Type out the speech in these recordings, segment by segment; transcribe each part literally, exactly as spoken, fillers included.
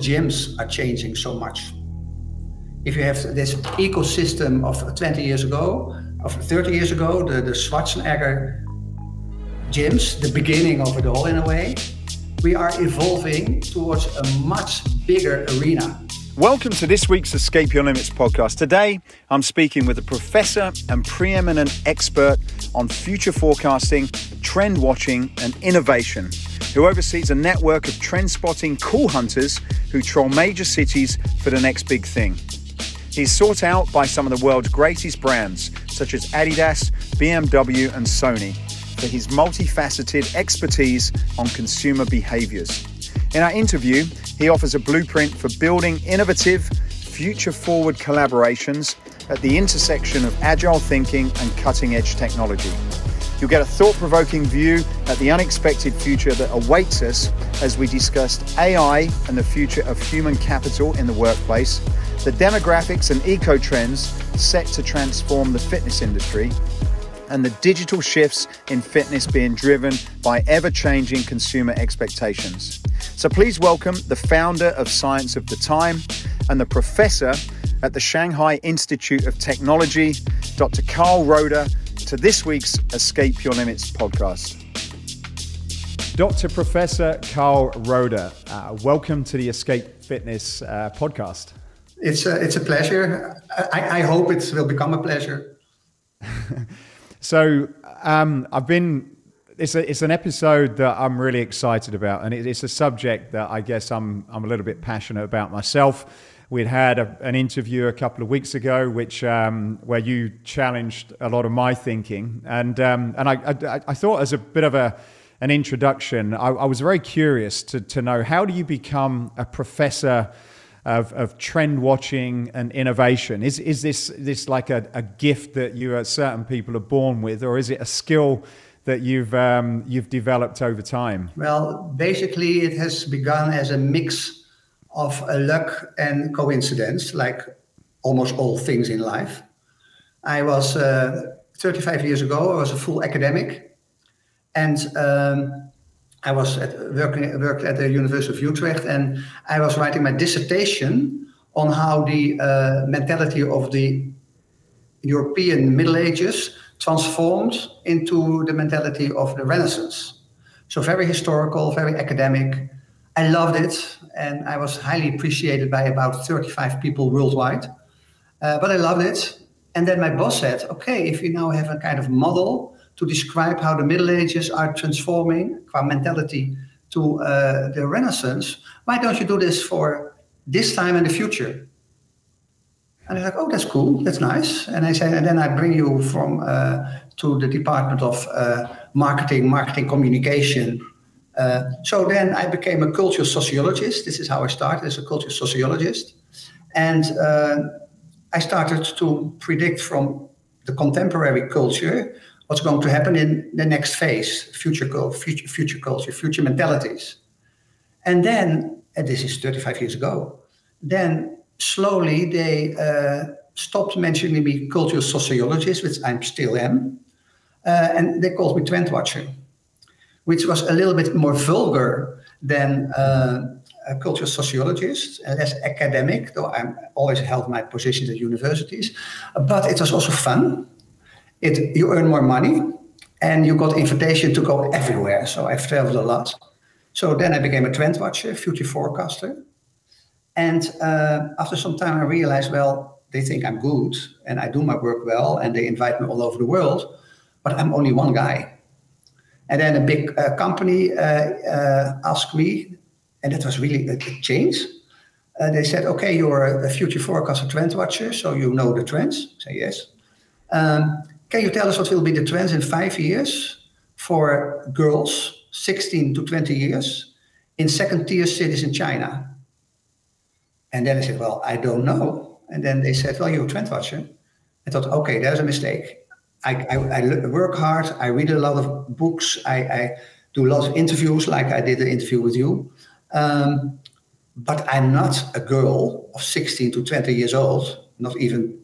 Gyms are changing so much. If you have this ecosystem of twenty years ago, of thirty years ago, the, the Schwarzenegger gyms, the beginning of it all in a way, we are evolving towards a much bigger arena. Welcome to this week's Escape Your Limits podcast. Today, I'm speaking with a professor and preeminent expert on future forecasting, trend watching, and innovation, who oversees a network of trend-spotting cool hunters who troll major cities for the next big thing. He's sought out by some of the world's greatest brands, such as Adidas, B M W, and Sony, for his multifaceted expertise on consumer behaviors. In our interview, he offers a blueprint for building innovative, future-forward collaborations at the intersection of agile thinking and cutting-edge technology. You'll get a thought-provoking view at the unexpected future that awaits us as we discussed A I and the future of human capital in the workplace, the demographics and eco-trends set to transform the fitness industry, and the digital shifts in fitness being driven by ever-changing consumer expectations. So please welcome the founder of Science of the Time and the professor at the Shanghai Institute of Technology, Doctor Carl Rohde, to this week's Escape Your Limits podcast. Doctor Professor Carl Rohde, uh, welcome to the Escape Fitness uh, podcast. It's a, it's a pleasure. I, I hope it will become a pleasure. So um, I've been, it's, a, it's an episode that I'm really excited about, and it, it's a subject that I guess I'm, I'm a little bit passionate about myself. We'd had a, an interview a couple of weeks ago, which um, where you challenged a lot of my thinking, and um, and I, I I thought as a bit of a an introduction, I, I was very curious to to know, how do you become a professor of of trend watching and innovation? Is is this this like a, a gift that you uh, certain people are born with, or is it a skill that you've um, you've developed over time? Well, basically, it has begun as a mix of luck and coincidence, like almost all things in life. I was uh, thirty-five years ago, I was a full academic, and um, I was at, working worked at the University of Utrecht, and I was writing my dissertation on how the uh, mentality of the European Middle Ages transformed into the mentality of the Renaissance. So very historical, very academic. I loved it, and I was highly appreciated by about thirty-five people worldwide, uh, but I loved it. And then my boss said, okay, if you now have a kind of model to describe how the Middle Ages are transforming qua mentality to uh, the Renaissance, why don't you do this for this time and the future? And I was like, oh, that's cool, that's nice. And I said, and then I bring you from uh, to the Department of uh, Marketing, Marketing Communication. Uh, so then I became a cultural sociologist. This is how I started, as a cultural sociologist. And uh, I started to predict from the contemporary culture what's going to happen in the next phase, future, future, future culture, future mentalities. And then, and this is thirty-five years ago, then slowly they uh, stopped mentioning me cultural sociologist, which I still am, uh, and they called me trend watcher, which was a little bit more vulgar than uh, a cultural sociologist, and less academic, though I always held my positions at universities. But it was also fun. It, you earn more money, and you got invitation to go everywhere. So I've traveled a lot. So then I became a trend watcher, future forecaster. And uh, after some time, I realized, well, they think I'm good, and I do my work well, and they invite me all over the world, but I'm only one guy. And then a big uh, company uh, uh, asked me, and that was really a change. Uh, they said, okay, you're a future forecaster trend watcher, so you know the trends. I say, yes. Um, can you tell us what will be the trends in five years for girls, sixteen to twenty years, in second tier cities in China? And then I said, well, I don't know. And then they said, well, you're a trend watcher. I thought, okay, there's a mistake. I, I, I work hard, I read a lot of books, I, I do a lot of interviews, like I did an interview with you. Um, but I'm not a girl of sixteen to twenty years old, not even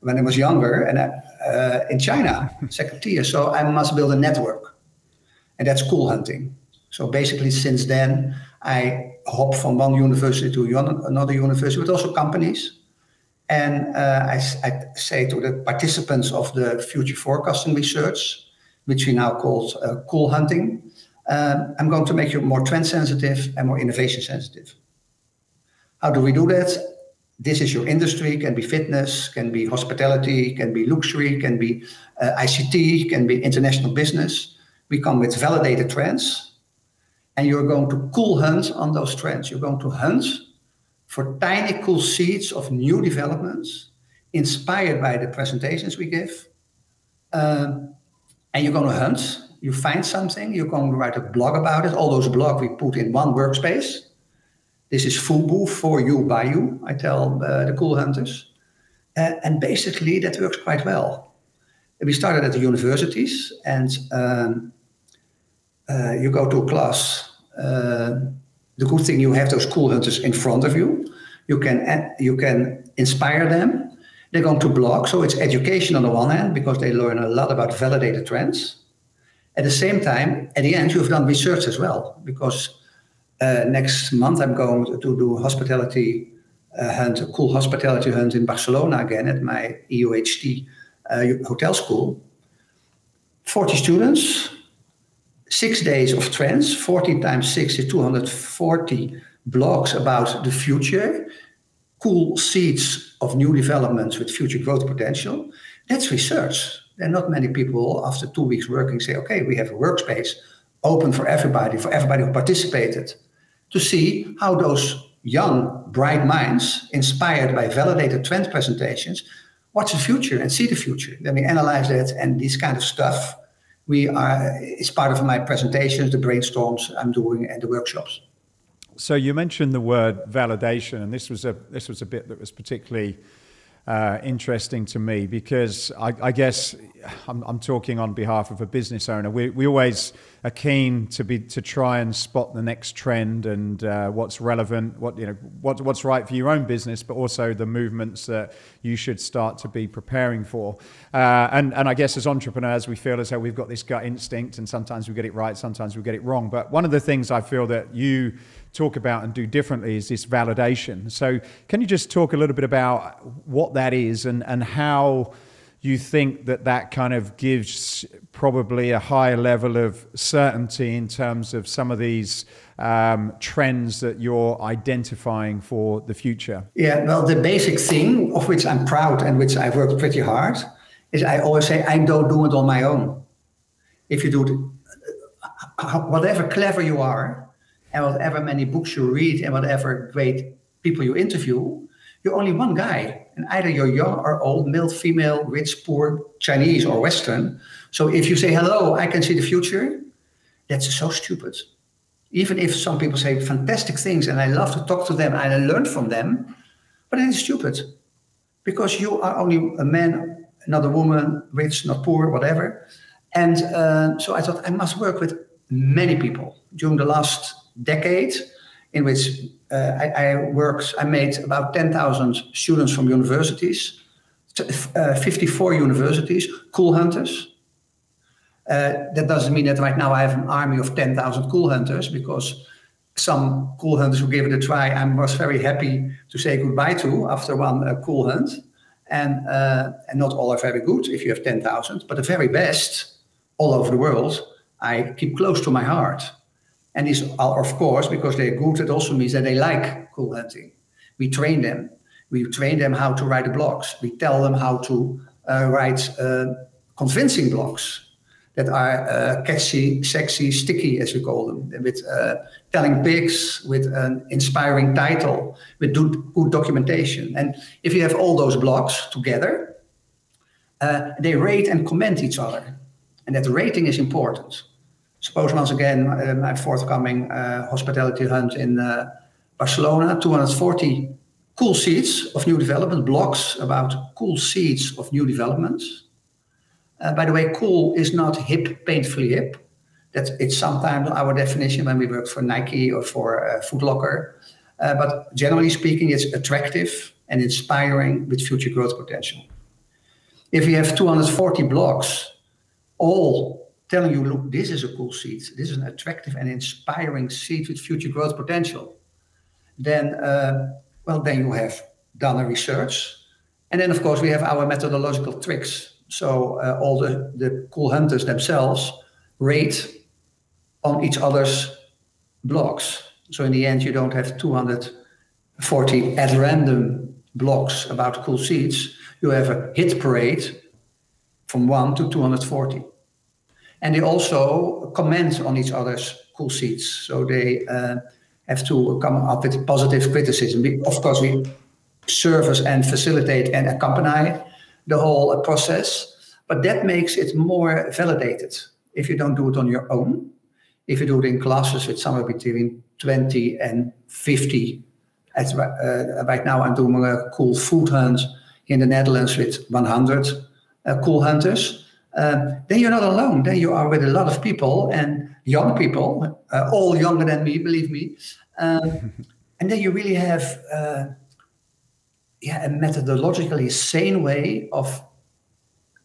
when I was younger, and I, uh, in China, second tier. So I must build a network. And that's cool hunting. So basically since then, I hop from one university to another university, but also companies. And uh, I, I say to the participants of the future forecasting research, which we now call uh, cool hunting, um, I'm going to make you more trend sensitive and more innovation sensitive. How do we do that? This is your industry, can be fitness, can be hospitality, can be luxury, can be uh, I C T, can be international business. We come with validated trends and you're going to cool hunt on those trends. You're going to hunt for tiny cool seeds of new developments inspired by the presentations we give. Um, and you're going to hunt, you find something, you're going to write a blog about it. All those blogs we put in one workspace. This is FUBU, for you, by you, I tell uh, the cool hunters. Uh, and basically that works quite well. We started at the universities and um, uh, you go to a class. Uh, the good thing, you have those cool hunters in front of you. You can, you can inspire them. They're going to blog, so it's education on the one hand because they learn a lot about validated trends. At the same time, at the end, you've done research as well because uh, next month I'm going to do hospitality uh, hunt, a cool hospitality hunt in Barcelona again at my E U H T uh, hotel school. forty students, six days of trends, fourteen times six is two hundred forty blogs about the future. Cool seeds of new developments with future growth potential. That's research. And not many people after two weeks working say, okay, we have a workspace open for everybody, for everybody who participated, to see how those young, bright minds inspired by validated trend presentations, watch the future and see the future. Then we analyze that, and this kind of stuff we are, is part of my presentations, the brainstorms I'm doing and the workshops. So you mentioned the word validation, and this was a this was a bit that was particularly uh, interesting to me because I, I guess I'm, I'm talking on behalf of a business owner. We we always are keen to be to try and spot the next trend and uh, what's relevant, what you know, what what's right for your own business, but also the movements that you should start to be preparing for. Uh, and and I guess as entrepreneurs, we feel as though we've got this gut instinct, and sometimes we get it right, sometimes we get it wrong. But one of the things I feel that you talk about and do differently is this validation. So can you just talk a little bit about what that is and, and how you think that that kind of gives probably a higher level of certainty in terms of some of these um, trends that you're identifying for the future? Yeah, well, the basic thing of which I'm proud and which I've worked pretty hard is I always say, I don't do it on my own. If you do it, whatever clever you are, and whatever many books you read and whatever great people you interview, you're only one guy. And either you're young or old, male, female, rich, poor, Chinese or Western. So if you say, hello, I can see the future, that's so stupid. Even if some people say fantastic things and I love to talk to them and I learn from them, but it is stupid because you are only a man, not a woman, rich, not poor, whatever. And uh, so I thought I must work with many people during the last decade, in which uh, I, I worked, I made about ten thousand students from universities, uh, fifty-four universities, cool hunters. Uh, that doesn't mean that right now I have an army of ten thousand cool hunters, because some cool hunters who gave it a try, I was very happy to say goodbye to after one uh, cool hunt. And, uh, and not all are very good if you have ten thousand, but the very best all over the world, I keep close to my heart. And these are, of course, because they're good, it also means that they like cool hunting. We train them. We train them how to write the blogs. We tell them how to uh, write uh, convincing blogs that are uh, catchy, sexy, sticky, as we call them, with uh, telling pics, with an inspiring title, with do good documentation. And if you have all those blogs together, uh, they rate and comment each other. And that rating is important. Suppose once again, uh, my forthcoming uh, hospitality hunt in uh, Barcelona, two hundred forty cool seeds of new development, blogs about cool seeds of new developments. Uh, by the way, cool is not hip, painfully hip. That's, it's sometimes our definition when we work for Nike or for uh, Footlocker. Uh, but generally speaking, it's attractive and inspiring with future growth potential. If we have two hundred forty blogs, all telling you, look, this is a cool seat. This is an attractive and inspiring seat with future growth potential. Then, uh, well, then you have done a research. And then, of course, we have our methodological tricks. So uh, all the, the cool hunters themselves rate on each other's blogs. So in the end, you don't have two hundred forty at random blogs about cool seats. You have a hit parade from one to two hundred forty. And they also comment on each other's cool seats. So they uh, have to come up with positive criticism. We, of course, we service and facilitate and accompany the whole uh, process. But that makes it more validated. If you don't do it on your own, if you do it in classes, it's somewhere between twenty and fifty. As, uh, right now, I'm doing a cool food hunt in the Netherlands with one hundred uh, cool hunters. Um, then you're not alone. Then you are with a lot of people and young people, uh, all younger than me, believe me. Um, and then you really have uh, yeah, a methodologically sane way of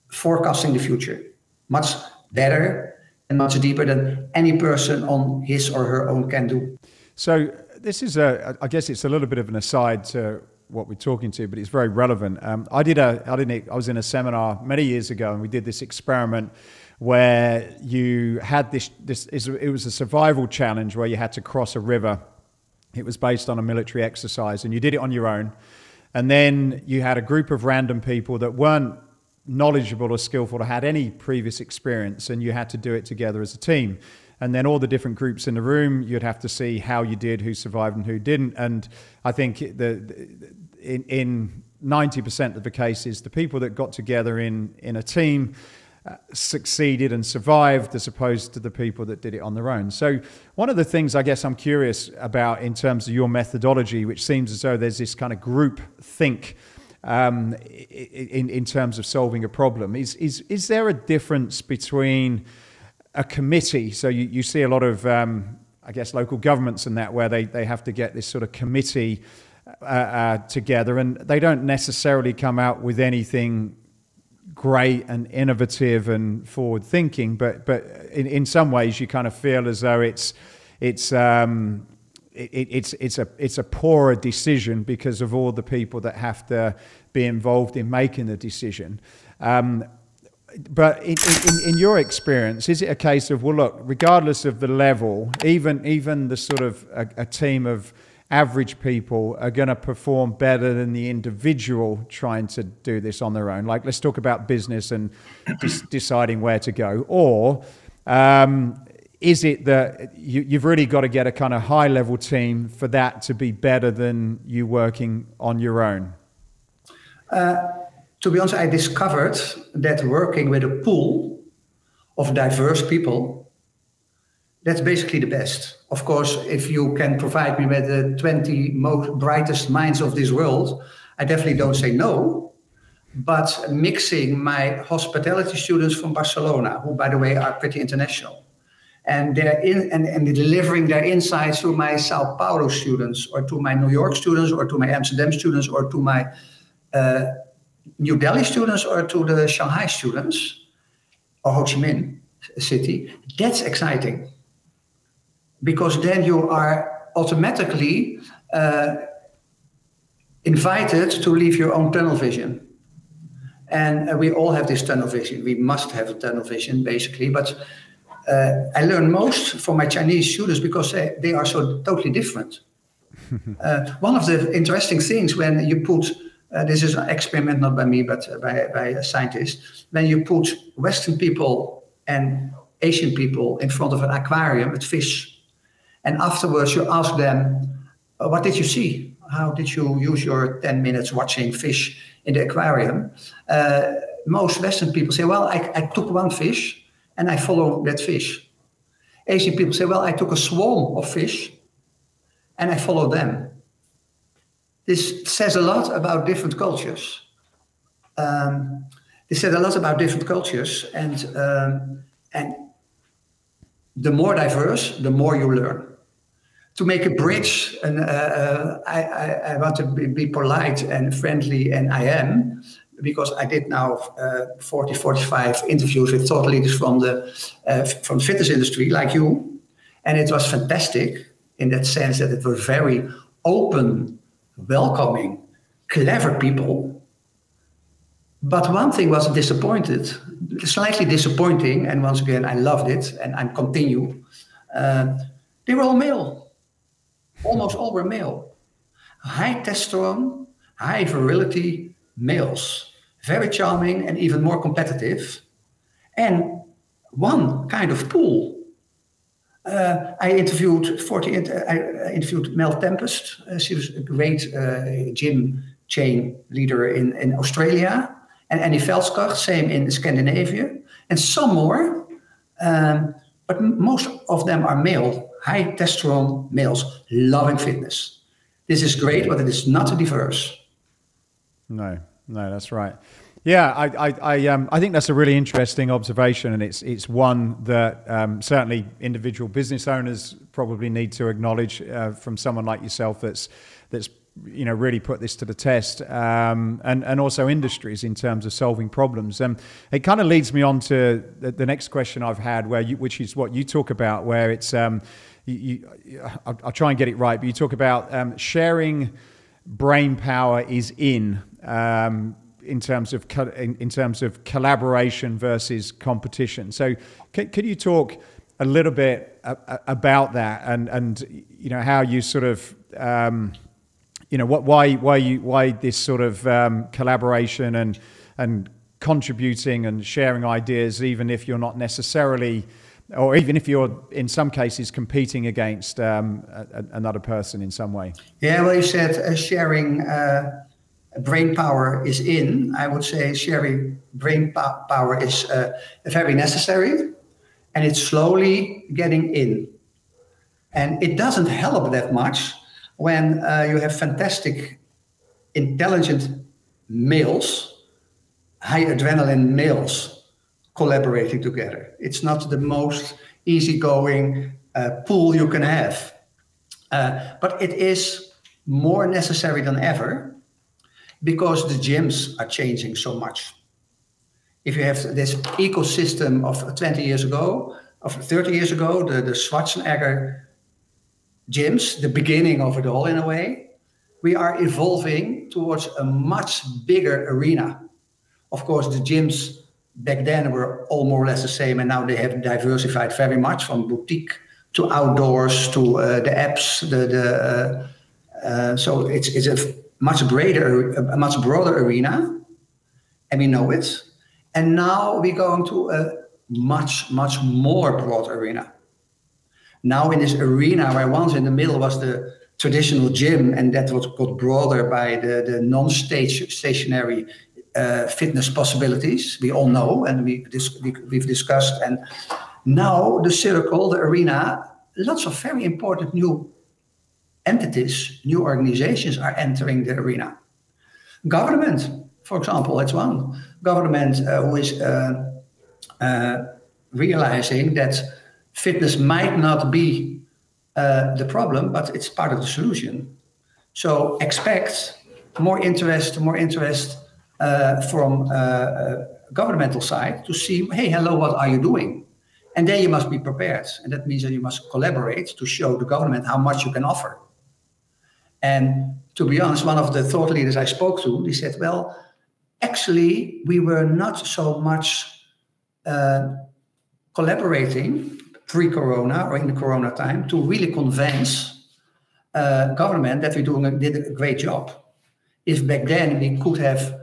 forecasting the future, much better and much deeper than any person on his or her own can do. So this is, a, I guess it's a little bit of an aside to what we're talking to, but it's very relevant. Um, I did a, I didn't, I was in a seminar many years ago, and we did this experiment where you had this, this is, it was a survival challenge where you had to cross a river. It was based on a military exercise, and you did it on your own. And then you had a group of random people that weren't knowledgeable or skillful or had any previous experience, and you had to do it together as a team. And then all the different groups in the room, you'd have to see how you did, who survived and who didn't. And I think the, in, in ninety percent of the cases, the people that got together in, in a team uh, succeeded and survived, as opposed to the people that did it on their own. So one of the things I guess I'm curious about in terms of your methodology, which seems as though there's this kind of group think um, in, in terms of solving a problem, is, is, is there a difference between a committee? So you, you see a lot of, um, I guess, local governments and that, where they, they have to get this sort of committee uh, uh, together, and they don't necessarily come out with anything great and innovative and forward thinking, but but in, in some ways you kind of feel as though it's it's um, it, it's it's a it's a poorer decision because of all the people that have to be involved in making the decision. Um, But in, in, in your experience, is it a case of, well, look, regardless of the level, even even the sort of a, a team of average people are going to perform better than the individual trying to do this on their own? Like, let's talk about business and deciding where to go. Or um, is it that you, you've really got to get a kind of high-level team for that to be better than you working on your own? Uh To be honest, I discovered that working with a pool of diverse people, that's basically the best. Of course, if you can provide me with the twenty most brightest minds of this world, I definitely don't say no. But mixing my hospitality students from Barcelona, who, by the way, are pretty international, and they're in, and, and delivering their insights to my Sao Paulo students, or to my New York students, or to my Amsterdam students, or to my uh, New Delhi students, or to the Shanghai students, or Ho Chi Minh City, that's exciting. Because then you are automatically uh, invited to leave your own tunnel vision. And uh, we all have this tunnel vision. We must have a tunnel vision, basically. But uh, I learn most from my Chinese students because they, they are so totally different. uh, one of the interesting things when you put Uh, this is an experiment not by me, but uh, by, by a scientist. When you put Western people and Asian people in front of an aquarium with fish, and afterwards you ask them, oh, what did you see? How did you use your ten minutes watching fish in the aquarium? Uh, most Western people say, well, I, I took one fish and I follow that fish. Asian people say, well, I took a swarm of fish and I follow them. This says a lot about different cultures. Um, this says a lot about different cultures, and um, and the more diverse, the more you learn. To make a bridge, and uh, I, I, I want to be, be polite and friendly, and I am. because I did now uh, forty, forty-five interviews with thought leaders from the uh, from the fitness industry like you. And it was fantastic in that sense that it was very open, welcoming, clever people. But one thing was disappointed, slightly disappointing. And once again, I loved it and I continue. Uh, they were all male. Almost all were male. High testosterone, high virility males. Very charming and even more competitive. And one kind of pool. Uh, I interviewed forty. I interviewed Mel Tempest. Uh, she was a great uh, gym chain leader in, in Australia. And Annie Feldskog, same in Scandinavia. And some more. Um, but most of them are male, high testosterone males, loving fitness. This is great, but it is not diverse. No, no, that's right. Yeah, I, I, I, um, I think that's a really interesting observation, and it's it's one that um, certainly individual business owners probably need to acknowledge uh, from someone like yourself that's that's you know really put this to the test, um, and and also industries in terms of solving problems. And um, it kind of leads me on to the, the next question I've had, where you, which is what you talk about, where it's um, you, you, I'll, I'll try and get it right, but you talk about um, sharing brain power is in. Um, in terms of in terms of collaboration versus competition. So could, could you talk a little bit about that, and and you know how you sort of um, you know what why why you why this sort of um, collaboration and and contributing and sharing ideas, even if you're not necessarily, or even if you're in some cases competing against um, a, another person in some way? Yeah, well, you said uh, sharing uh brain power is in. I would say sharing brain po power is uh, very necessary, and it's slowly getting in. And it doesn't help that much when uh, you have fantastic, intelligent males, high adrenaline males collaborating together. It's not the most easygoing uh, pool you can have, uh, but it is more necessary than ever, because the gyms are changing so much. If you have this ecosystem of twenty years ago, of thirty years ago, the, the Schwarzenegger gyms, the beginning of it all in a way, we are evolving towards a much bigger arena. Of course, the gyms back then were all more or less the same, and now they have diversified very much, from boutique to outdoors to uh, the apps. The, the, uh, uh, so it's, it's a much greater, a much broader arena, and we know it. And now we're going to a much, much more broad arena. Now in this arena where once in the middle was the traditional gym, and that was got broader by the, the non-stage stationary uh, fitness possibilities, we all know, and we dis we've discussed. And now the circle, the arena, lots of very important new entities, new organizations are entering the arena. Government, for example, that's one. Government uh, who is uh, uh, realizing that fitness might not be uh, the problem, but it's part of the solution. So expect more interest, more interest uh, from uh, uh, governmental side to see, hey, hello, what are you doing? And then you must be prepared. And that means that you must collaborate to show the government how much you can offer. And to be honest, one of the thought leaders I spoke to, they said, well, actually, we were not so much uh, collaborating pre-corona or in the corona time to really convince uh, government that we doing a, did a great job. If back then we could have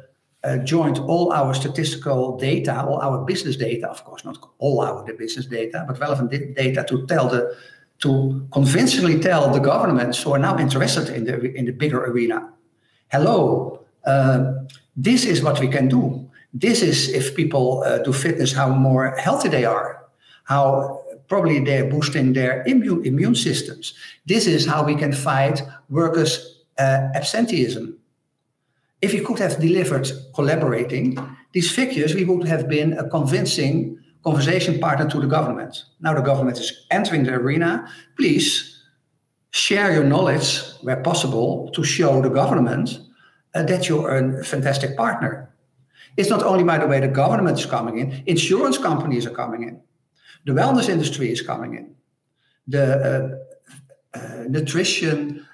uh, joined all our statistical data, all our business data, of course, not all our the business data, but relevant data to tell the to convincingly tell the governments who are now interested in the, in the bigger arena, hello, uh, this is what we can do. This is, if people uh, do fitness, how more healthy they are, how probably they're boosting their immune, immune systems. This is how we can fight workers' uh, absenteeism. If we could have delivered collaborating these figures, we would have been a convincing conversation partner to the government. Now the government is entering the arena. Please share your knowledge where possible to show the government uh, that you're a fantastic partner. It's not only, by the way, the government is coming in. Insurance companies are coming in. The wellness industry is coming in. The uh, uh, nutrition,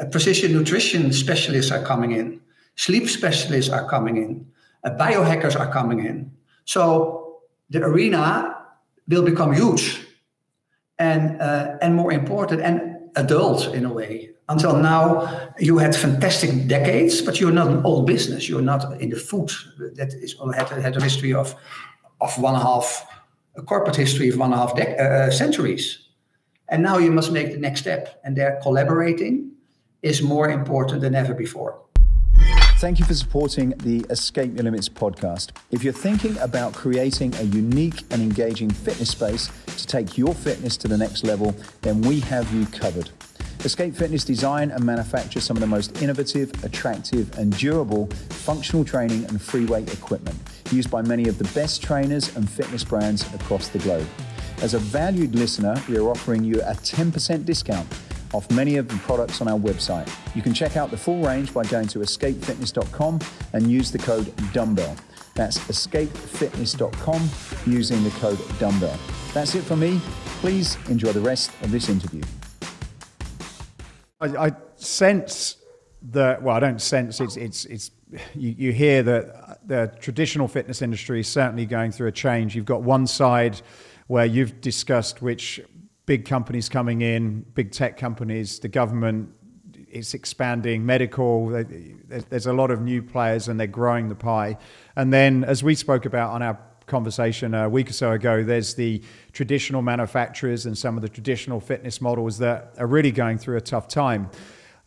uh, precision nutrition specialists are coming in. Sleep specialists are coming in. Uh, biohackers are coming in. So the arena will become huge and uh, and more important and adult in a way. Until now, you had fantastic decades, but you're not an old business. You're not in the food that is had, had a history of of one half a corporate history of one and a half dec uh, centuries. And now you must make the next step. And there, collaborating is more important than ever before. Thank you for supporting the Escape Your Limits podcast. If you're thinking about creating a unique and engaging fitness space to take your fitness to the next level, then we have you covered. Escape Fitness design and manufacture some of the most innovative, attractive, and durable functional training and free weight equipment used by many of the best trainers and fitness brands across the globe. As a valued listener, we are offering you a ten percent discount off many of the products on our website. You can check out the full range by going to escape fitness dot com and use the code dumbbell. That's escape fitness dot com using the code dumbbell. That's it for me. Please enjoy the rest of this interview. I, I sense that, well, I don't sense, it's, it's, it's you, you hear that the traditional fitness industry is certainly going through a change. You've got one side where you've discussed which big companies coming in, big tech companies, the government is expanding, medical, there's a lot of new players and they're growing the pie. And then, as we spoke about on our conversation a week or so ago, there's the traditional manufacturers and some of the traditional fitness models that are really going through a tough time.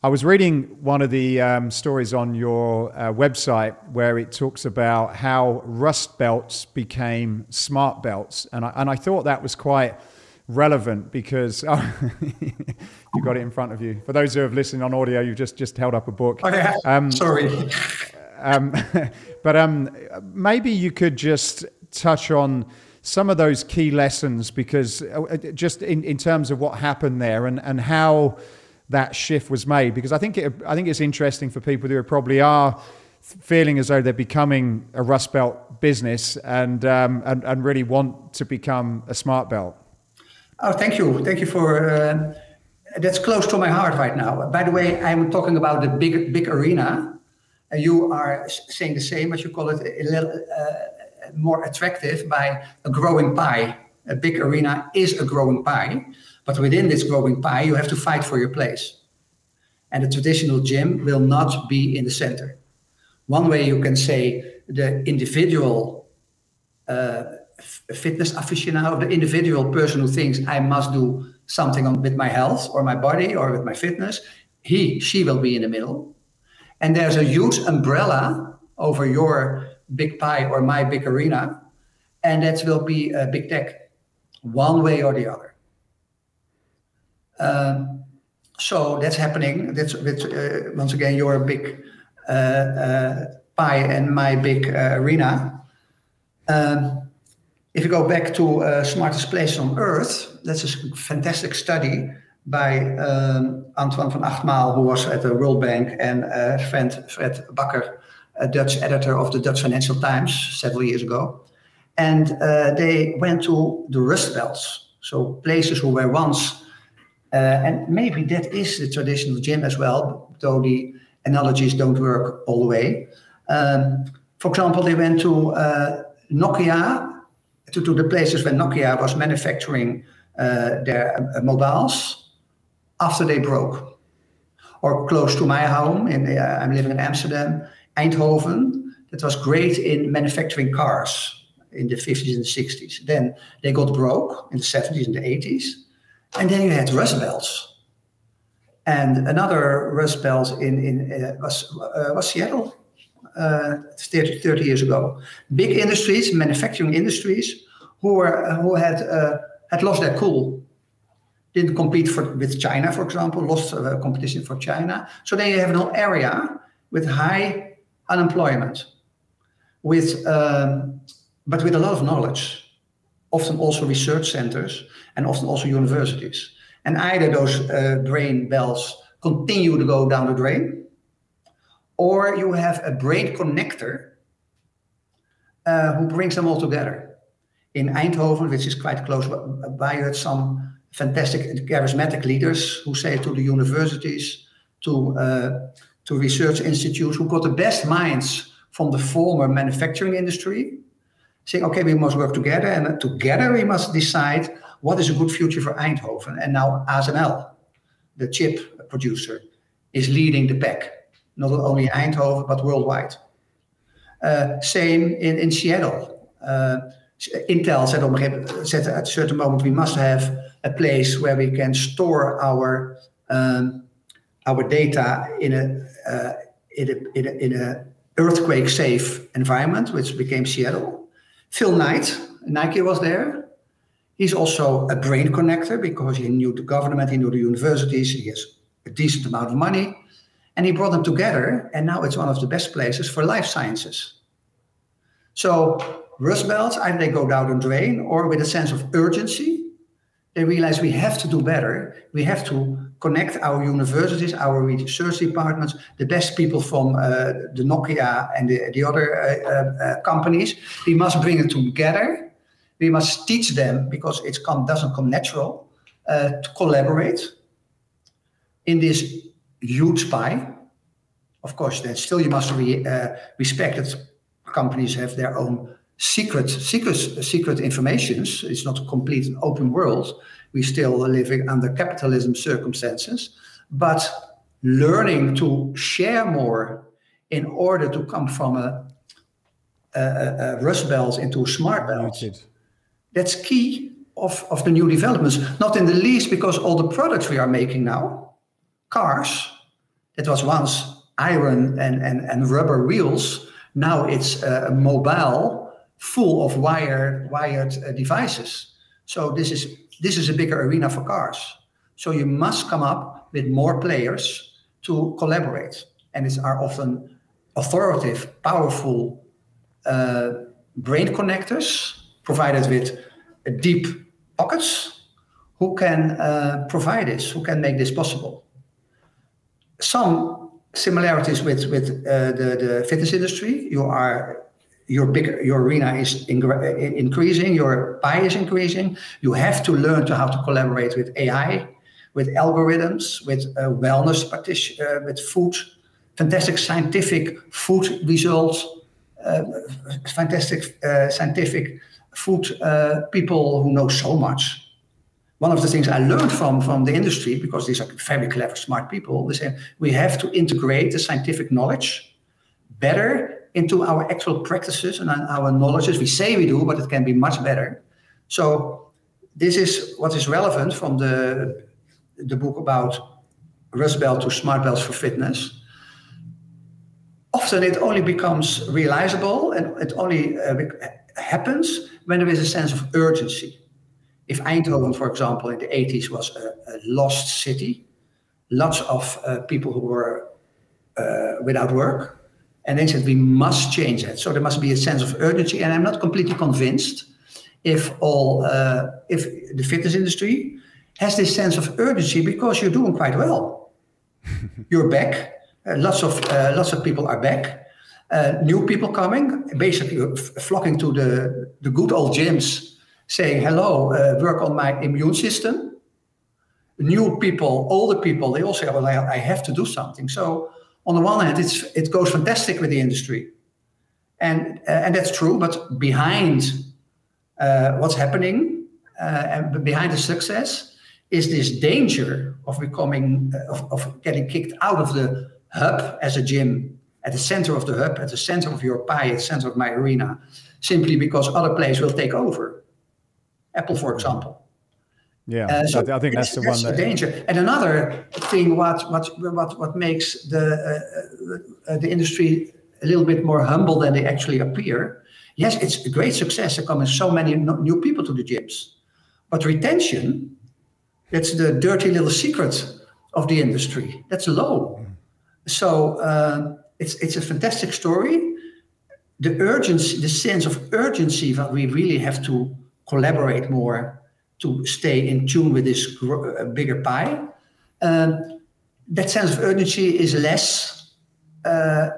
I was reading one of the um, stories on your uh, website where it talks about how rust belts became smart belts. And I, and I thought that was quite relevant because oh, you got it in front of you. For those who have listened on audio, you've just just held up a book. Oh, yeah. um, Sorry. um, but um, maybe you could just touch on some of those key lessons, because uh, just in, in terms of what happened there and, and how that shift was made, because I think, it, I think it's interesting for people who probably are feeling as though they're becoming a Rust Belt business and, um, and, and really want to become a Smart Belt. Oh, thank you. Thank you for, uh, that's close to my heart right now. By the way, I'm talking about the big, big arena. And you are saying the same, but you call it a little uh, more attractive by a growing pie. A big arena is a growing pie, but within this growing pie, you have to fight for your place. And the traditional gym will not be in the center. One way you can say the individual uh, fitness aficionado, the individual person who thinks I must do something on, with my health or my body or with my fitness, he, she will be in the middle. And there's a huge umbrella over your big pie or my big arena, and that will be uh, big tech, one way or the other. Um, so that's happening. That's, that's uh, once again, your big uh, uh, pie and my big uh, arena. Um, If you go back to uh, Smartest Places on Earth, that's a fantastic study by um, Antoine van Achtmaal, who was at the World Bank, and uh, friend Fred Bakker, a Dutch editor of the Dutch Financial Times several years ago. And uh, they went to the Rust Belts, so places who were once, uh, and maybe that is the traditional gym as well, though the analogies don't work all the way. Um, for example, they went to uh, Nokia, To, to the places where Nokia was manufacturing uh, their uh, mobiles after they broke. Or close to my home, in, uh, I'm living in Amsterdam, Eindhoven, that was great in manufacturing cars in the fifties and sixties. Then they got broke in the seventies and the eighties. And then you had Rust Belts. And another Rust Belt in, in, uh, was, uh, was Seattle. Uh, thirty, thirty years ago, big industries, manufacturing industries, who were who had uh, had lost their cool, didn't compete for, with China, for example, lost uh, competition for China. So then you have an whole area with high unemployment, with um, but with a lot of knowledge, often also research centers and often also universities. And either those uh, brain belts continue to go down the drain, or you have a brain connector uh, who brings them all together in Eindhoven, which is quite close by. You had some fantastic and charismatic leaders who say to the universities, to uh, to research institutes, who got the best minds from the former manufacturing industry, saying, okay, we must work together, and together we must decide what is a good future for Eindhoven. And now A S M L, the chip producer, is leading the pack, not only Eindhoven, but worldwide. Uh, same in, in Seattle. Uh, Intel said, on, said at a certain moment, we must have a place where we can store our um, our data in a, uh, in a, in a, in a earthquake-safe environment, which became Seattle. Phil Knight, Nike, was there. He's also a brain connector because he knew the government, he knew the universities, he has a decent amount of money. And he brought them together, and now it's one of the best places for life sciences. So Rust Belts, either they go down the drain, or with a sense of urgency, they realize we have to do better. We have to connect our universities, our research departments, the best people from uh, the Nokia and the, the other uh, uh, companies. We must bring it together. We must teach them, because it come, doesn't come natural, uh, to collaborate in this huge pie. Of course, then still you must re, uh, respect that companies have their own secret, secret, secret informations. It's not a complete and open world. We still are living under capitalism circumstances, but learning to share more in order to come from a, a, a Rust Belt into a smart belt. That's key of, of the new developments. Not in the least because all the products we are making now, cars, that was once iron and, and, and rubber wheels, now it's uh, mobile, full of wire, wired uh, devices. So this is this is a bigger arena for cars. So you must come up with more players to collaborate. And it's our often authoritative, powerful uh, brain connectors, provided with deep pockets, who can uh, provide this, who can make this possible. Some similarities with with uh, the the fitness industry. You are your bigger your arena is ingre- increasing. Your pie is increasing. You have to learn to how to collaborate with A I, with algorithms, with uh, wellness, uh, with food, fantastic scientific food results, uh, fantastic uh, scientific food uh, people who know so much. One of the things I learned from, from the industry, because these are very clever, smart people, they say we have to integrate the scientific knowledge better into our actual practices and our knowledges. We say we do, but it can be much better. So this is what is relevant from the, the book about Rust Belt to Smart Belts for Fitness. Often it only becomes realizable and it only uh, happens when there is a sense of urgency. If Eindhoven, for example, in the eighties was a, a lost city, lots of uh, people who were uh, without work, and they said we must change that. So there must be a sense of urgency, and I'm not completely convinced if all uh, if the fitness industry has this sense of urgency, because you're doing quite well. You're back. Uh, lots of uh, lots of people are back. Uh, new people coming, basically flocking to the the good old gyms, saying, hello, uh, work on my immune system. New people, older people, they all say, well, I, I have to do something. So on the one hand, it's, it goes fantastic with the industry. And, uh, and that's true, but behind uh, what's happening uh, and behind the success is this danger of becoming, uh, of, of getting kicked out of the hub as a gym, at the center of the hub, at the center of your pie, at the center of my arena, simply because other players will take over. Apple, for example. Yeah, uh, so I think that's, that's the one. That's that... the danger. And another thing, what what what what makes the uh, uh, the industry a little bit more humble than they actually appear. Yes, it's a great success. There come in so many no, new people to the gyms, but retention, that's the dirty little secret of the industry. That's low. Mm. So uh, it's it's a fantastic story. The urgency, the sense of urgency that we really have to collaborate more to stay in tune with this bigger pie. Um, that sense of urgency is less uh,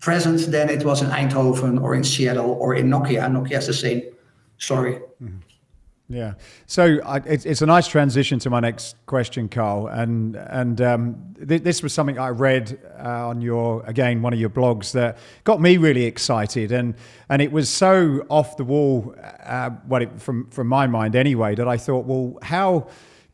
presence than it was in Eindhoven or in Seattle or in Nokia. Nokia is the same story. Mm-hmm. Yeah. So I, it's, it's a nice transition to my next question, Carl. And and um, th this was something I read uh, on your, again, one of your blogs that got me really excited. And and it was so off the wall, uh, well, it, from, from my mind anyway, that I thought, well, how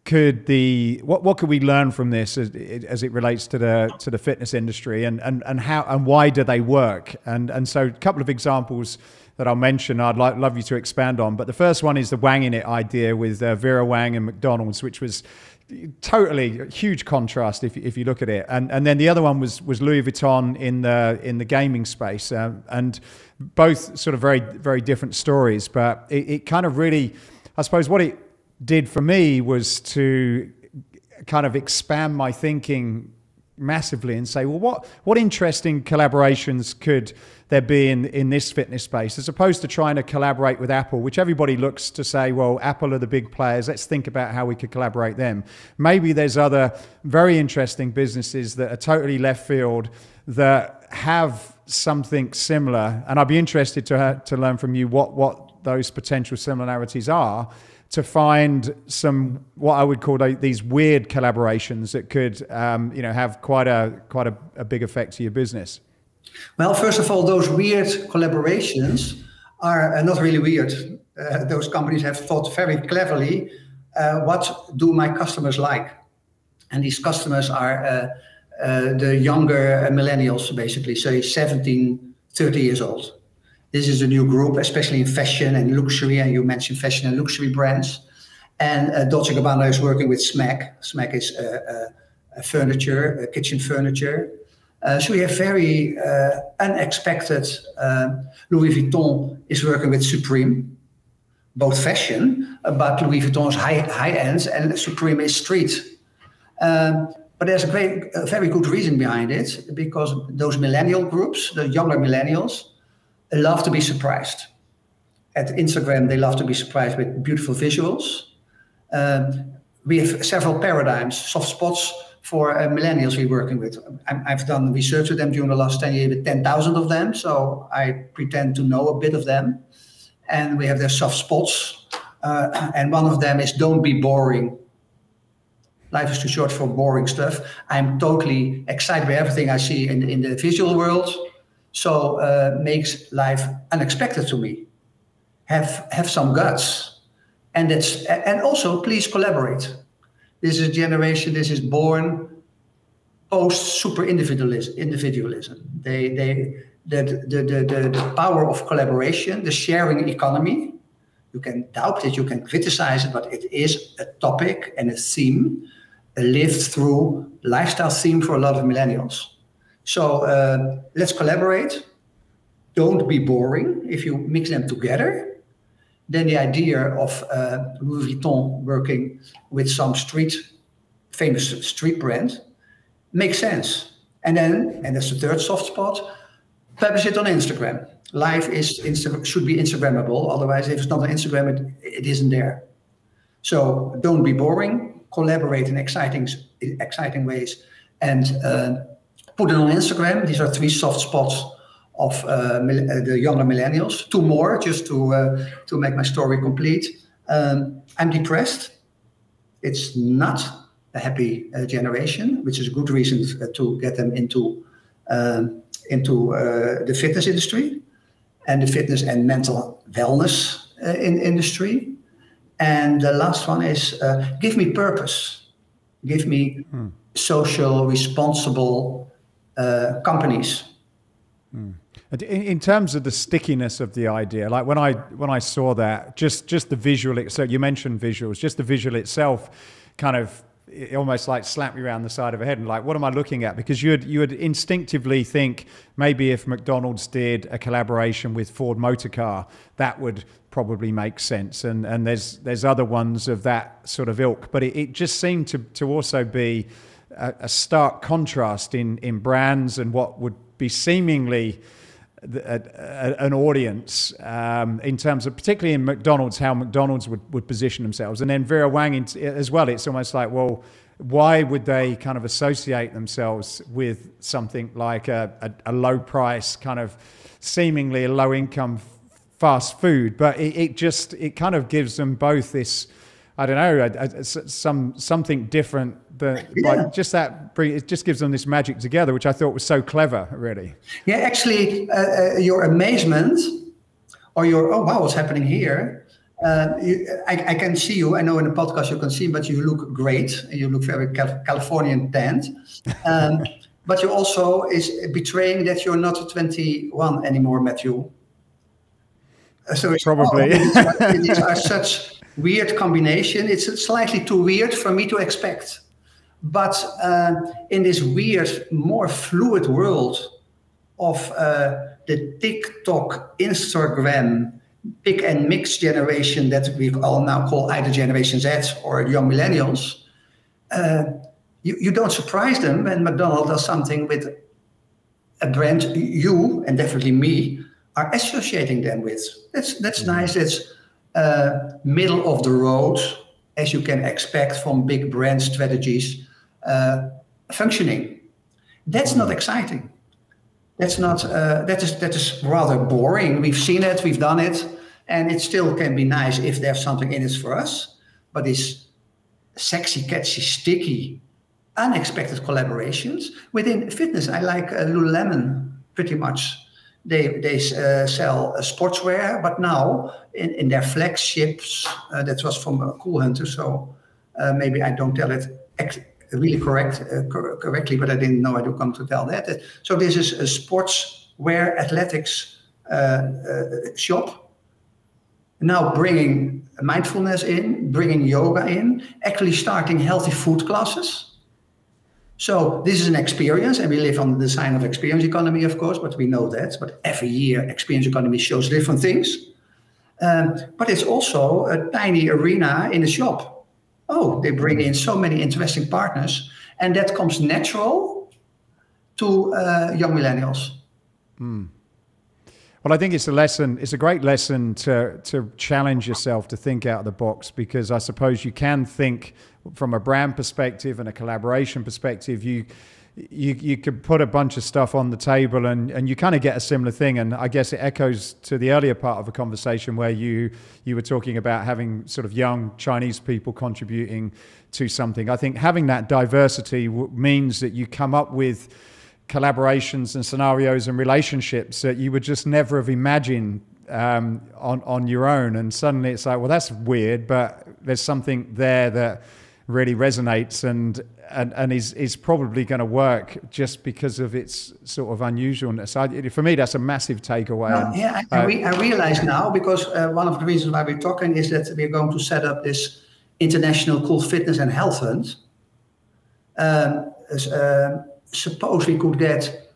could the, what, what could we learn from this as, as it relates to the to the fitness industry, and, and, and how and why do they work? And, and so a couple of examples that I'll mention, I'd like, love you to expand on. But the first one is the Wang in It idea with uh, Vera Wang and McDonald's, which was totally a huge contrast if, if you look at it. And and then the other one was was Louis Vuitton in the in the gaming space, uh, and both sort of very very different stories. But it, it kind of really, I suppose, what it did for me was to kind of expand my thinking massively and say, well, what what interesting collaborations could there be in in this fitness space, as opposed to trying to collaborate with Apple, which everybody looks to say, well, Apple are the big players, let's think about how we could collaborate them. Maybe there's other very interesting businesses that are totally left field that have something similar, and I'd be interested to uh, to learn from you what what those potential similarities are, to find some what I would call these weird collaborations that could, um, you know, have quite a quite a, a big effect to your business. Well, first of all, those weird collaborations are not really weird. Uh, those companies have thought very cleverly, uh, what do my customers like? And these customers are uh, uh, the younger millennials, basically, say seventeen, thirty years old. This is a new group, especially in fashion and luxury, and you mentioned fashion and luxury brands. And uh, Dolce and Gabbana is working with SMAC. SMAC is uh, uh, furniture, uh, kitchen furniture. Uh, so we have very uh, unexpected. Uh, Louis Vuitton is working with Supreme, both fashion, uh, but Louis Vuitton is high, high end, and Supreme is street. Um, But there's a, great, a very good reason behind it, because those millennial groups, the younger millennials, love to be surprised. At Instagram, they love to be surprised with beautiful visuals. Um, we have several paradigms, soft spots for uh, millennials we're working with. I, I've done research with them during the last ten years with ten thousand of them, so I pretend to know a bit of them. And we have their soft spots, uh, and one of them is don't be boring. Life is too short for boring stuff. I'm totally excited by everything I see in, in the visual world. So uh, makes life unexpected to me. Have have some guts, and it's and also please collaborate. This is a generation. This is born post super individualism. Individualism. They they the the, the the the power of collaboration, the sharing economy. You can doubt it. You can criticize it, but it is a topic and a theme, a lived through lifestyle theme for a lot of millennials. So uh, let's collaborate. Don't be boring. If you mix them together, then the idea of uh, Louis Vuitton working with some street, famous street brand, makes sense. And then, and that's the third soft spot, publish it on Instagram. Life is Insta should be Instagrammable. Otherwise, if it's not on Instagram, it, it isn't there. So don't be boring. Collaborate in exciting, exciting ways, and. Uh, Put it on Instagram. These are three soft spots of uh, the younger millennials. Two more, just to uh, to make my story complete. Um, I'm depressed. It's not a happy uh, generation, which is a good reason to get them into um, into uh, the fitness industry and the fitness and mental wellness uh, in industry. And the last one is uh, give me purpose. Give me hmm. social, responsible. Uh, companies. Mm. In, in terms of the stickiness of the idea, like when I when I saw that, just just the visual. So you mentioned visuals, just the visual itself, kind of it almost like slapped me around the side of the head and like, what am I looking at? Because you would you would instinctively think maybe if McDonald's did a collaboration with Ford Motor Car, that would probably make sense. And and there's there's other ones of that sort of ilk, but it, it just seemed to to also be a stark contrast in in brands and what would be seemingly the, a, a, an audience um, in terms of particularly in McDonald's, how McDonald's would, would position themselves, and then Vera Wang in, as well. It's almost like, well, why would they kind of associate themselves with something like a, a, a low price, kind of seemingly a low income fast food? But it, it just, it kind of gives them both this, I don't know, a, a, some something different. That, yeah. But just that, it just gives them this magic together, which I thought was so clever, really. Yeah, actually, uh, your amazement or your, oh, wow, what's happening here? Uh, you, I, I can see you. I know in the podcast you can see, but you look great. You look very cal Californian tanned. Um, but you also is betraying that you're not twenty-one anymore, Matthew. So it's, probably. Oh, these are such weird combination. It's slightly too weird for me to expect. But uh, in this weird, more fluid world of uh, the TikTok, Instagram, pick and mix generation that we all now call either Generation Z or young millennials, uh, you, you don't surprise them when McDonald's does something with a brand you, and definitely me, are associating them with. That's, that's nice. It's uh, middle of the road, as you can expect from big brand strategies uh, functioning. That's not exciting. That's not, uh, that is, that is rather boring. We've seen it, we've done it, and it still can be nice if there's something in it for us. But these sexy, catchy, sticky, unexpected collaborations within fitness. I like uh, Lululemon pretty much. They, they uh, sell uh, sportswear, but now in, in their flagships, uh, that was from uh, Cool Hunter, so uh, maybe I don't tell it really correct uh, cor correctly, but I didn't know I do come to tell that. So this is a sportswear athletics uh, uh, shop, now bringing mindfulness in, bringing yoga in, actually starting healthy food classes. So this is an experience, and we live on the design of experience economy, of course, but we know that. But every year, experience economy shows different things. Um, but it's also a tiny arena in a shop. Oh, they bring in so many interesting partners, and that comes natural to uh, young millennials. Mm. Well, I think it's a lesson. It's a great lesson to, to challenge yourself, to think out of the box, because I suppose you can think from a brand perspective and a collaboration perspective. You you, you could put a bunch of stuff on the table and, and you kind of get a similar thing. And I guess it echoes to the earlier part of a conversation where you, you were talking about having sort of young Chinese people contributing to something. I think having that diversity w means that you come up with collaborations and scenarios and relationships that you would just never have imagined um, on, on your own. And suddenly it's like, well, that's weird, but there's something there that really resonates and, and, and is, is probably going to work just because of its sort of unusualness. I, for me, that's a massive takeaway. No, and, yeah, I, uh, re I realize now, because uh, one of the reasons why we're talking is that we're going to set up this international cool fitness and health fund. Um, uh, Suppose we could get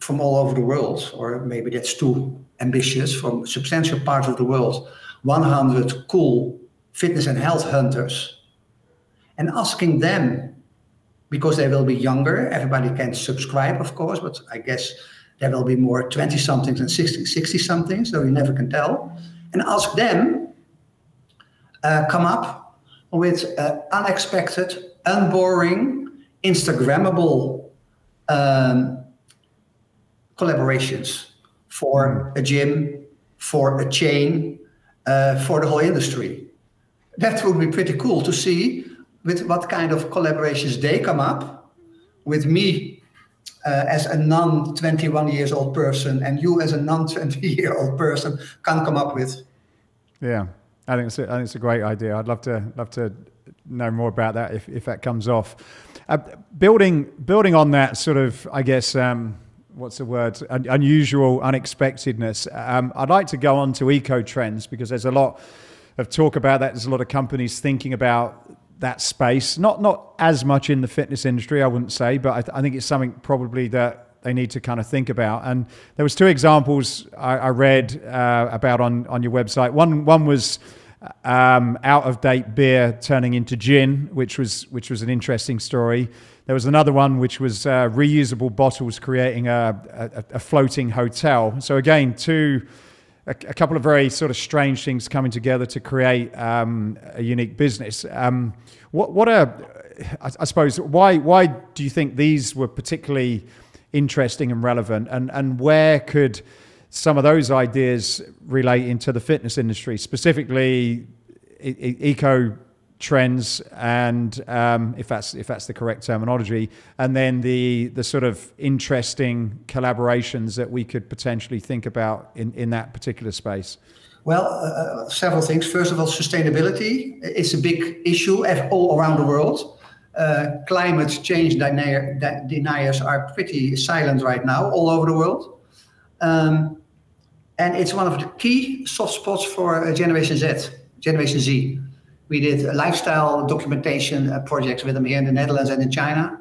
from all over the world, or maybe that's too ambitious, from substantial parts of the world, one hundred cool fitness and health hunters, and asking them, because they will be younger, everybody can subscribe, of course, but I guess there will be more twenty-somethings and sixty-somethings, so you never can tell, and ask them uh, come up with uh, unexpected, unboring, Instagrammable Um, collaborations for a gym, for a chain, uh, for the whole industry. That would be pretty cool to see with what kind of collaborations they come up with, me uh, as a non twenty-one years old person and you as a non twenty year old person can come up with. Yeah, I think it's a, I think it's a great idea. I'd love to love to know more about that if, if that comes off. Uh, building building on that sort of, I guess, um, what's the word, Un unusual unexpectedness, um, I'd like to go on to eco trends, because there's a lot of talk about that. There's a lot of companies thinking about that space, not not as much in the fitness industry, I wouldn't say, but I, th I think it's something probably that they need to kind of think about. And there was two examples I, I read uh, about on, on your website. One one was Um, out-of-date beer turning into gin, which was which was an interesting story. There was another one which was uh, reusable bottles creating a, a, a floating hotel. So again, two a, a couple of very sort of strange things coming together to create um, a unique business. Um, what what are I, I suppose, why, why do you think these were particularly interesting and relevant, and, and where could some of those ideas relate into the fitness industry, specifically e e eco trends, and um, if that's if that's the correct terminology, and then the the sort of interesting collaborations that we could potentially think about in in that particular space? Well, uh, several things. First of all, sustainability is a big issue all around the world. Uh, climate change denier, de deniers are pretty silent right now all over the world. Um, and it's one of the key soft spots for uh, Generation Z. Generation Z. We did uh, lifestyle documentation uh, projects with them here in the Netherlands and in China.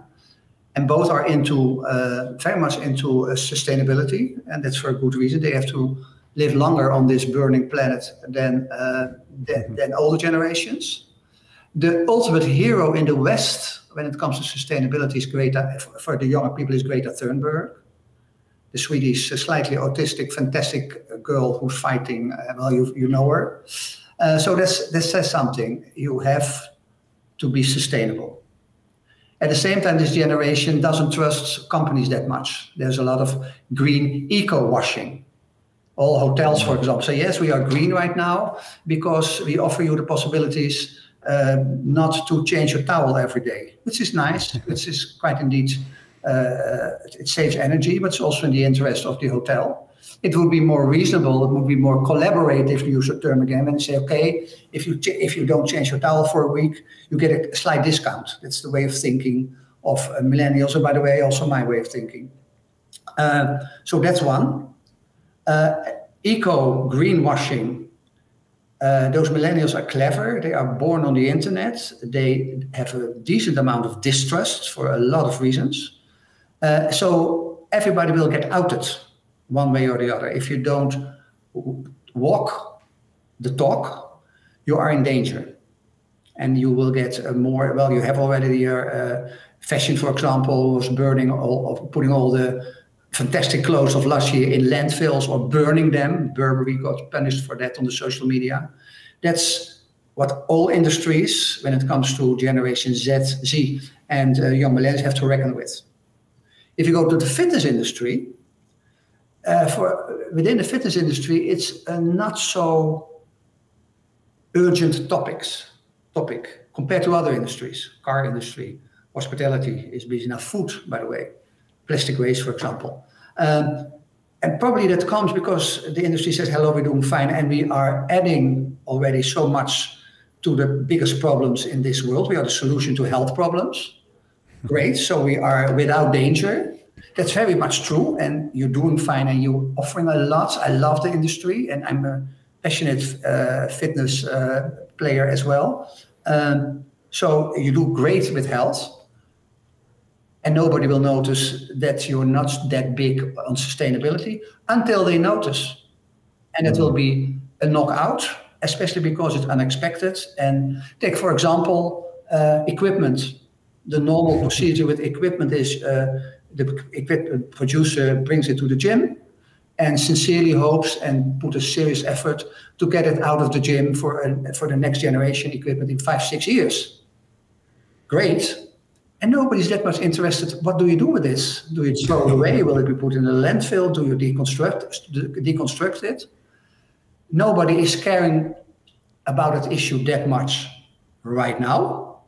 And both are into, uh, very much into uh, sustainability. And that's for a good reason. They have to live longer on this burning planet than, uh, than, than older generations. The ultimate hero in the West when it comes to sustainability is Greta, for the younger people is Greta Thunberg, the Swedish uh, slightly autistic, fantastic girl who's fighting, uh, well, you, you know her. Uh, so that's, that says something. You have to be sustainable. At the same time, this generation doesn't trust companies that much. There's a lot of green eco-washing. All hotels, for example, say, yes, we are green right now because we offer you the possibilities uh, not to change your towel every day, which is nice, which is quite indeed, uh, it saves energy, but it's also in the interest of the hotel. It would be more reasonable, it would be more collaborative to use the term again, and say, okay, if you, if you don't change your towel for a week, you get a slight discount. That's the way of thinking of uh, millennials, and by the way, also my way of thinking. Uh, so that's one. Uh, eco greenwashing. Uh, those millennials are clever. They are born on the internet. They have a decent amount of distrust for a lot of reasons. Uh, so everybody will get outed one way or the other. If you don't walk the talk, you are in danger, and you will get a more. Well, you have already your uh, fashion, for example, was burning all of putting all the fantastic clothes of last year in landfills or burning them. Burberry got punished for that on the social media. That's what all industries, when it comes to Generation Z, Z and uh, young millennials, have to reckon with. If you go to the fitness industry, uh, for within the fitness industry, it's a not so urgent topics topic compared to other industries. Car industry, hospitality is busy enough. Food, by the way. Plastic waste, for example. Um, and probably that comes because the industry says, hello, we're doing fine, and we are adding already so much to the biggest problems in this world. We are the solution to health problems. Great, so we are without danger. That's very much true, and you're doing fine, and you're offering a lot. I love the industry, and I'm a passionate uh, fitness uh, player as well. Um, so you do great with health. And nobody will notice that you're not that big on sustainability until they notice. And it will be a knockout, especially because it's unexpected. And take, for example, uh, equipment. The normal procedure with equipment is uh, the equipment producer brings it to the gym and sincerely hopes and put a serious effort to get it out of the gym for, uh, for the next generation equipment in five, six years. Great. And nobody's that much interested. What do you do with this? Do you throw it away? Will it be put in a landfill? Do you deconstruct, deconstruct it? Nobody is caring about that issue that much right now.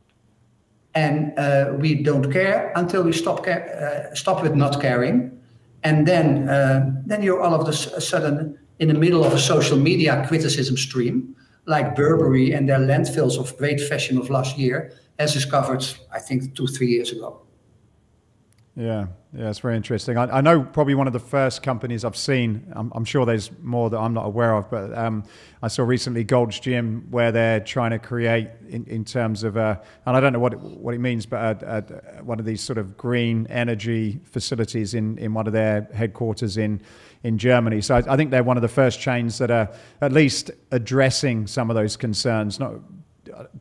And uh, we don't care until we stop, care, uh, stop with not caring. And then, uh, then you're all of a sudden in the middle of a social media criticism stream, like Burberry and their landfills of great fashion of last year, as discovered, I think, two, three years ago. Yeah, yeah, it's very interesting. I, I know probably one of the first companies I've seen, I'm, I'm sure there's more that I'm not aware of, but um, I saw recently Gold's Gym, where they're trying to create in, in terms of, a, and I don't know what it, what it means, but a, a, one of these sort of green energy facilities in, in one of their headquarters in, in Germany. So I, I think they're one of the first chains that are at least addressing some of those concerns, not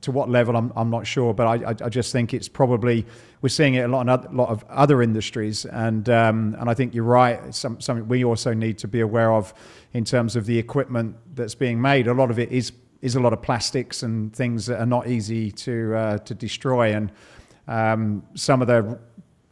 to what level, I'm, I'm not sure, but I, I just think it's probably, we're seeing it a lot in a lot of other industries, and um, and I think you're right. It's some, something we also need to be aware of in terms of the equipment that's being made. A lot of it is is a lot of plastics and things that are not easy to uh, to destroy, and Um, some of the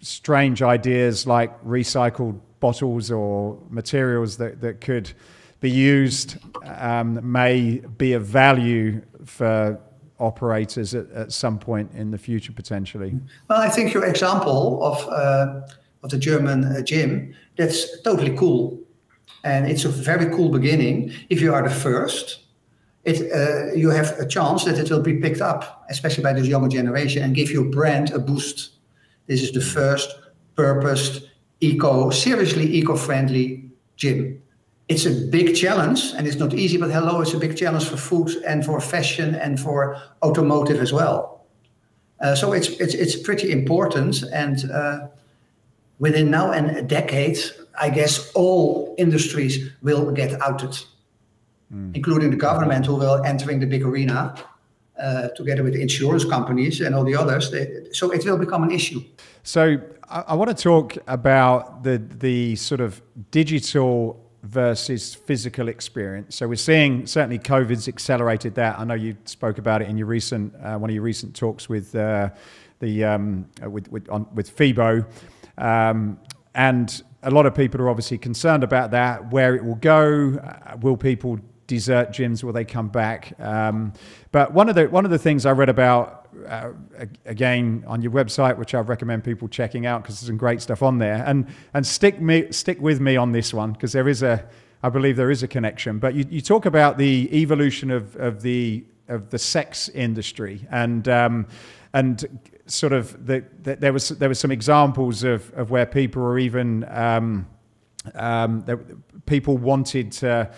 strange ideas like recycled bottles or materials that, that could be used um, may be of value for operators at, at some point in the future, potentially. Well, I think your example of, uh, of the German uh, gym, that's totally cool. And it's a very cool beginning. If you are the first, it, uh, you have a chance that it will be picked up, especially by this younger generation, and give your brand a boost. This is the first purposed, eco, seriously eco-friendly gym. It's a big challenge, and it's not easy, but hello, it's a big challenge for food and for fashion and for automotive as well. Uh, so it's, it's, it's pretty important. And uh, within now and a decade, I guess all industries will get outed, mm. including the government, who will entering the big arena uh, together with the insurance companies and all the others. They, so it will become an issue. So I, I want to talk about the, the sort of digital versus physical experience. So we're seeing certainly COVID's accelerated that. I know you spoke about it in your recent uh, one of your recent talks with uh, the um, with with, on, with F U B U, um, and a lot of people are obviously concerned about that, where it will go. Uh, will people desert gyms? Will they come back? Um, but one of the one of the things I read about uh, again on your website, which I recommend people checking out because there's some great stuff on there. And and stick me stick with me on this one, because there is a I believe there is a connection. But you, you talk about the evolution of of the of the sex industry and um, and. sort of the, the, there was there was some examples of, of where people were even um, um, there, people wanted to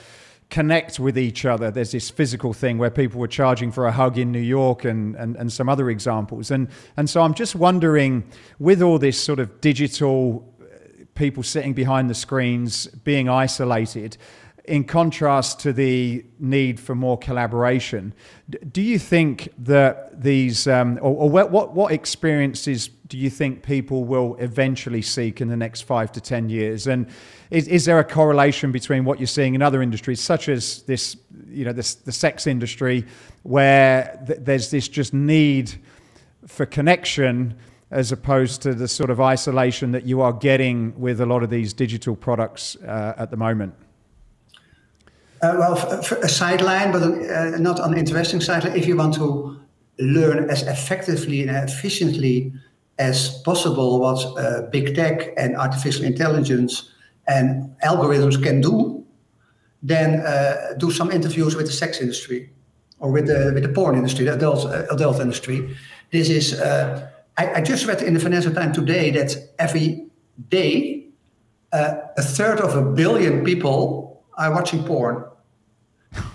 connect with each other. There's this physical thing where people were charging for a hug in New York and, and, and some other examples. And, and so I'm just wondering, with all this sort of digital people sitting behind the screens, being isolated, in contrast to the need for more collaboration, do you think that these, um, or, or what, what experiences do you think people will eventually seek in the next five to ten years? And is, is there a correlation between what you're seeing in other industries, such as this, you know, this, the sex industry, where th there's this just need for connection, as opposed to the sort of isolation that you are getting with a lot of these digital products uh, at the moment? Uh, well, a sideline, but uh, not an interesting sideline. If you want to learn as effectively and efficiently as possible what uh, big tech and artificial intelligence and algorithms can do, then uh, do some interviews with the sex industry or with the with the porn industry, the adult uh, adult industry. This is. Uh, I, I just read in the Financial Times today that every day uh, a third of a billion people are watching porn,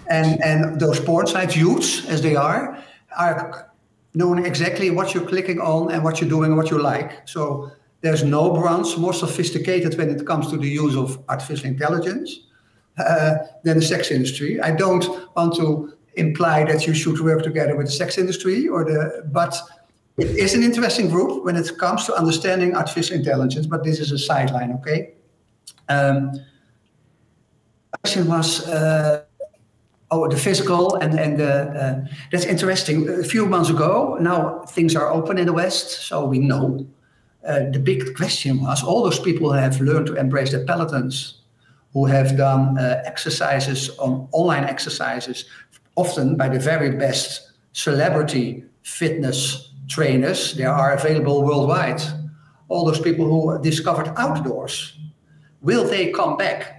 and and those porn sites, huge as they are, are knowing exactly what you're clicking on and what you're doing and what you like. So there's no branch more sophisticated when it comes to the use of artificial intelligence uh, than the sex industry. I don't want to imply that you should work together with the sex industry or the, but it is an interesting group when it comes to understanding artificial intelligence. But this is a sideline, okay? Um, Question was, uh, oh, the physical and and the uh, that's interesting. A few months ago, now things are open in the West, so we know. Uh, the big question was: all those people have learned to embrace their Pelotons, who have done uh, exercises on online exercises, often by the very best celebrity fitness trainers. They are available worldwide. All those people who discovered outdoors, will they come back?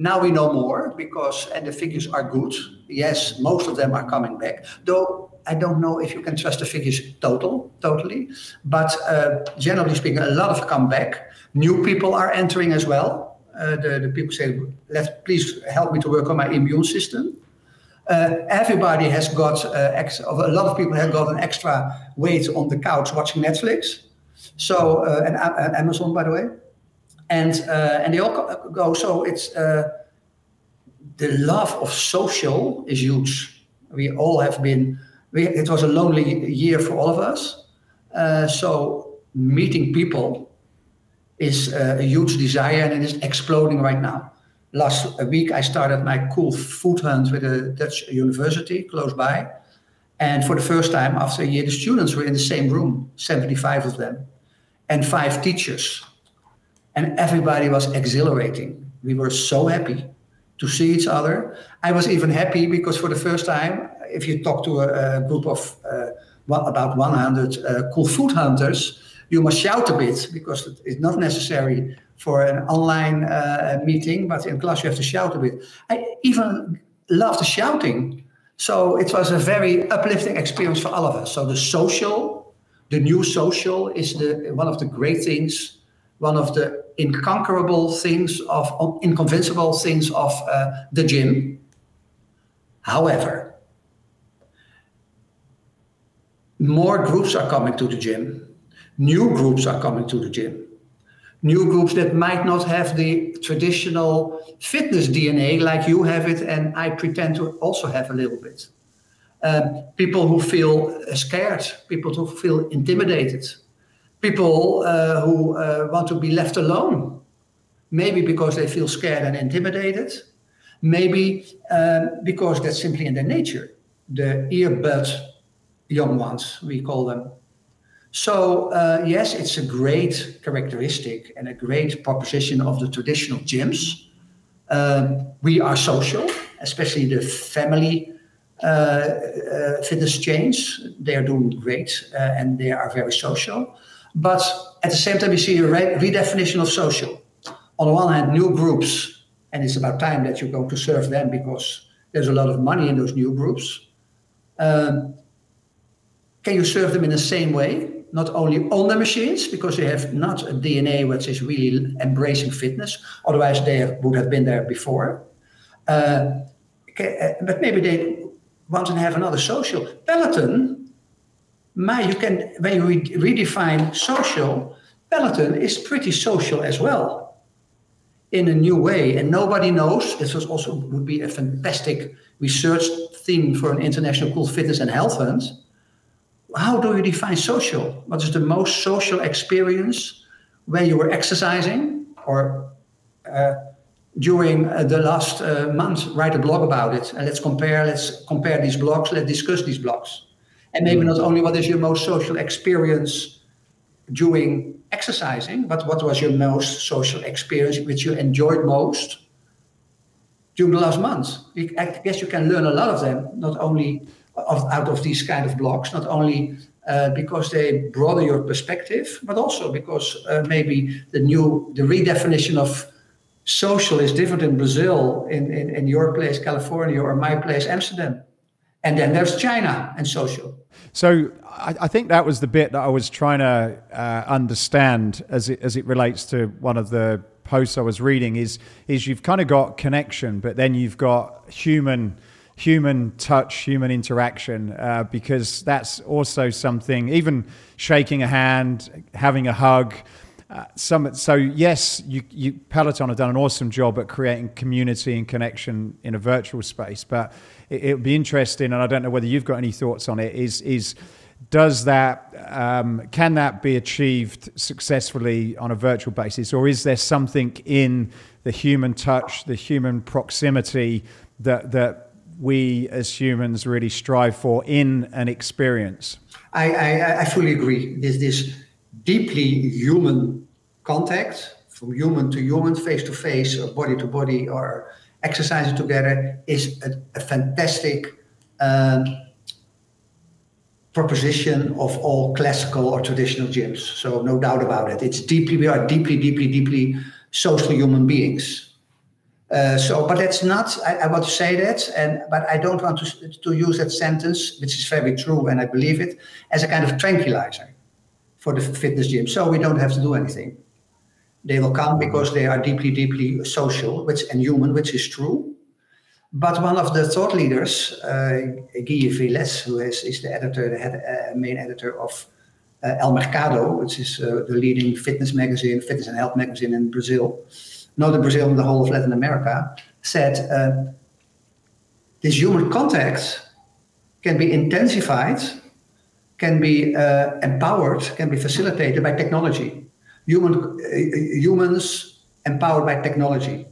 Now we know more, because, and the figures are good. Yes, most of them are coming back. Though I don't know if you can trust the figures total, totally. But uh, generally speaking, a lot of come back. New people are entering as well. Uh, the, the people say, "Let's please help me to work on my immune system." Uh, everybody has got, uh, ex a lot of people have got an extra weight on the couch watching Netflix. So, uh, and, and Amazon, by the way. And, uh, and they all go, so it's uh, the love of social is huge. We all have been, we, it was a lonely year for all of us. Uh, so meeting people is uh, a huge desire, and it is exploding right now. Last week I started my cool food hunt with a Dutch university close by. And for the first time after a year, the students were in the same room, seventy-five of them, and five teachers. And everybody was exhilarating. We were so happy to see each other. I was even happy because for the first time, if you talk to a, a group of uh, well, about one hundred uh, cool food hunters, you must shout a bit because it is not necessary for an online uh, meeting, but in class you have to shout a bit. I even loved the shouting. So it was a very uplifting experience for all of us. So the social, the new social is the, one of the great things, one of the inconquerable things of, inconvincible things of uh, the gym. However, more groups are coming to the gym. New groups are coming to the gym. New groups that might not have the traditional fitness D N A like you have it, and I pretend to also have a little bit. Um, people who feel scared, people who feel intimidated, people uh, who uh, want to be left alone, maybe because they feel scared and intimidated, maybe um, because that's simply in their nature. The earbud young ones, we call them. So uh, yes, it's a great characteristic and a great proposition of the traditional gyms. Um, we are social, especially the family uh, uh, fitness chains. They are doing great uh, and they are very social. But at the same time, we see a re redefinition of social. On the one hand, new groups, and it's about time that you're going to serve them because there's a lot of money in those new groups. Um, can you serve them in the same way? Not only on the machines, because they have not a D N A which is really embracing fitness. Otherwise, they have, would have been there before. Uh, okay, uh, but maybe they want to have another social. Peloton, my, you can, when you re redefine social, Peloton is pretty social as well, in a new way. And nobody knows. This was also would be a fantastic research theme for an international cool fitness and health event. How do you define social? What is the most social experience when you were exercising or uh, during uh, the last uh, month? Write a blog about it and let's compare. Let's compare these blogs. Let's discuss these blogs. And maybe not only what is your most social experience during exercising, but what was your most social experience which you enjoyed most during the last month? I guess you can learn a lot of them, not only Of, out of these kind of blogs, not only uh, because they broaden your perspective, but also because uh, maybe the new, the redefinition of social is different in Brazil, in, in, in your place, California, or my place, Amsterdam. And then there's China and social. So I, I think that was the bit that I was trying to uh, understand as it, as it relates to one of the posts I was reading is, is you've kind of got connection, but then you've got human human touch, human interaction, uh, because that's also something, even shaking a hand, having a hug. Uh, some, so yes, you, you, Peloton have done an awesome job at creating community and connection in a virtual space, but it, it'll be interesting, and I don't know whether you've got any thoughts on it, is, is does that, um, can that be achieved successfully on a virtual basis, or is there something in the human touch, the human proximity that, that we as humans really strive for in an experience? I, I, I fully agree. There's this deeply human contact, from human to human, face to face, or body to body, or exercising together, is a, a fantastic um, proposition of all classical or traditional gyms. So no doubt about it. It's deeply, we are deeply, deeply, deeply social human beings. Uh, so, but that's not, I, I want to say that, and but I don't want to, to use that sentence, which is very true and I believe it, as a kind of tranquilizer for the fitness gym. So we don't have to do anything. They will come because they are deeply, deeply social which, and human, which is true. But one of the thought leaders, uh, Guy Villes, who is, is the editor, the head, uh, main editor of uh, El Mercado, which is uh, the leading fitness magazine, fitness and health magazine in Brazil, not in Brazil, in the whole of Latin America, said uh, this human contact can be intensified, can be uh, empowered, can be facilitated by technology. Human, uh, humans empowered by technology.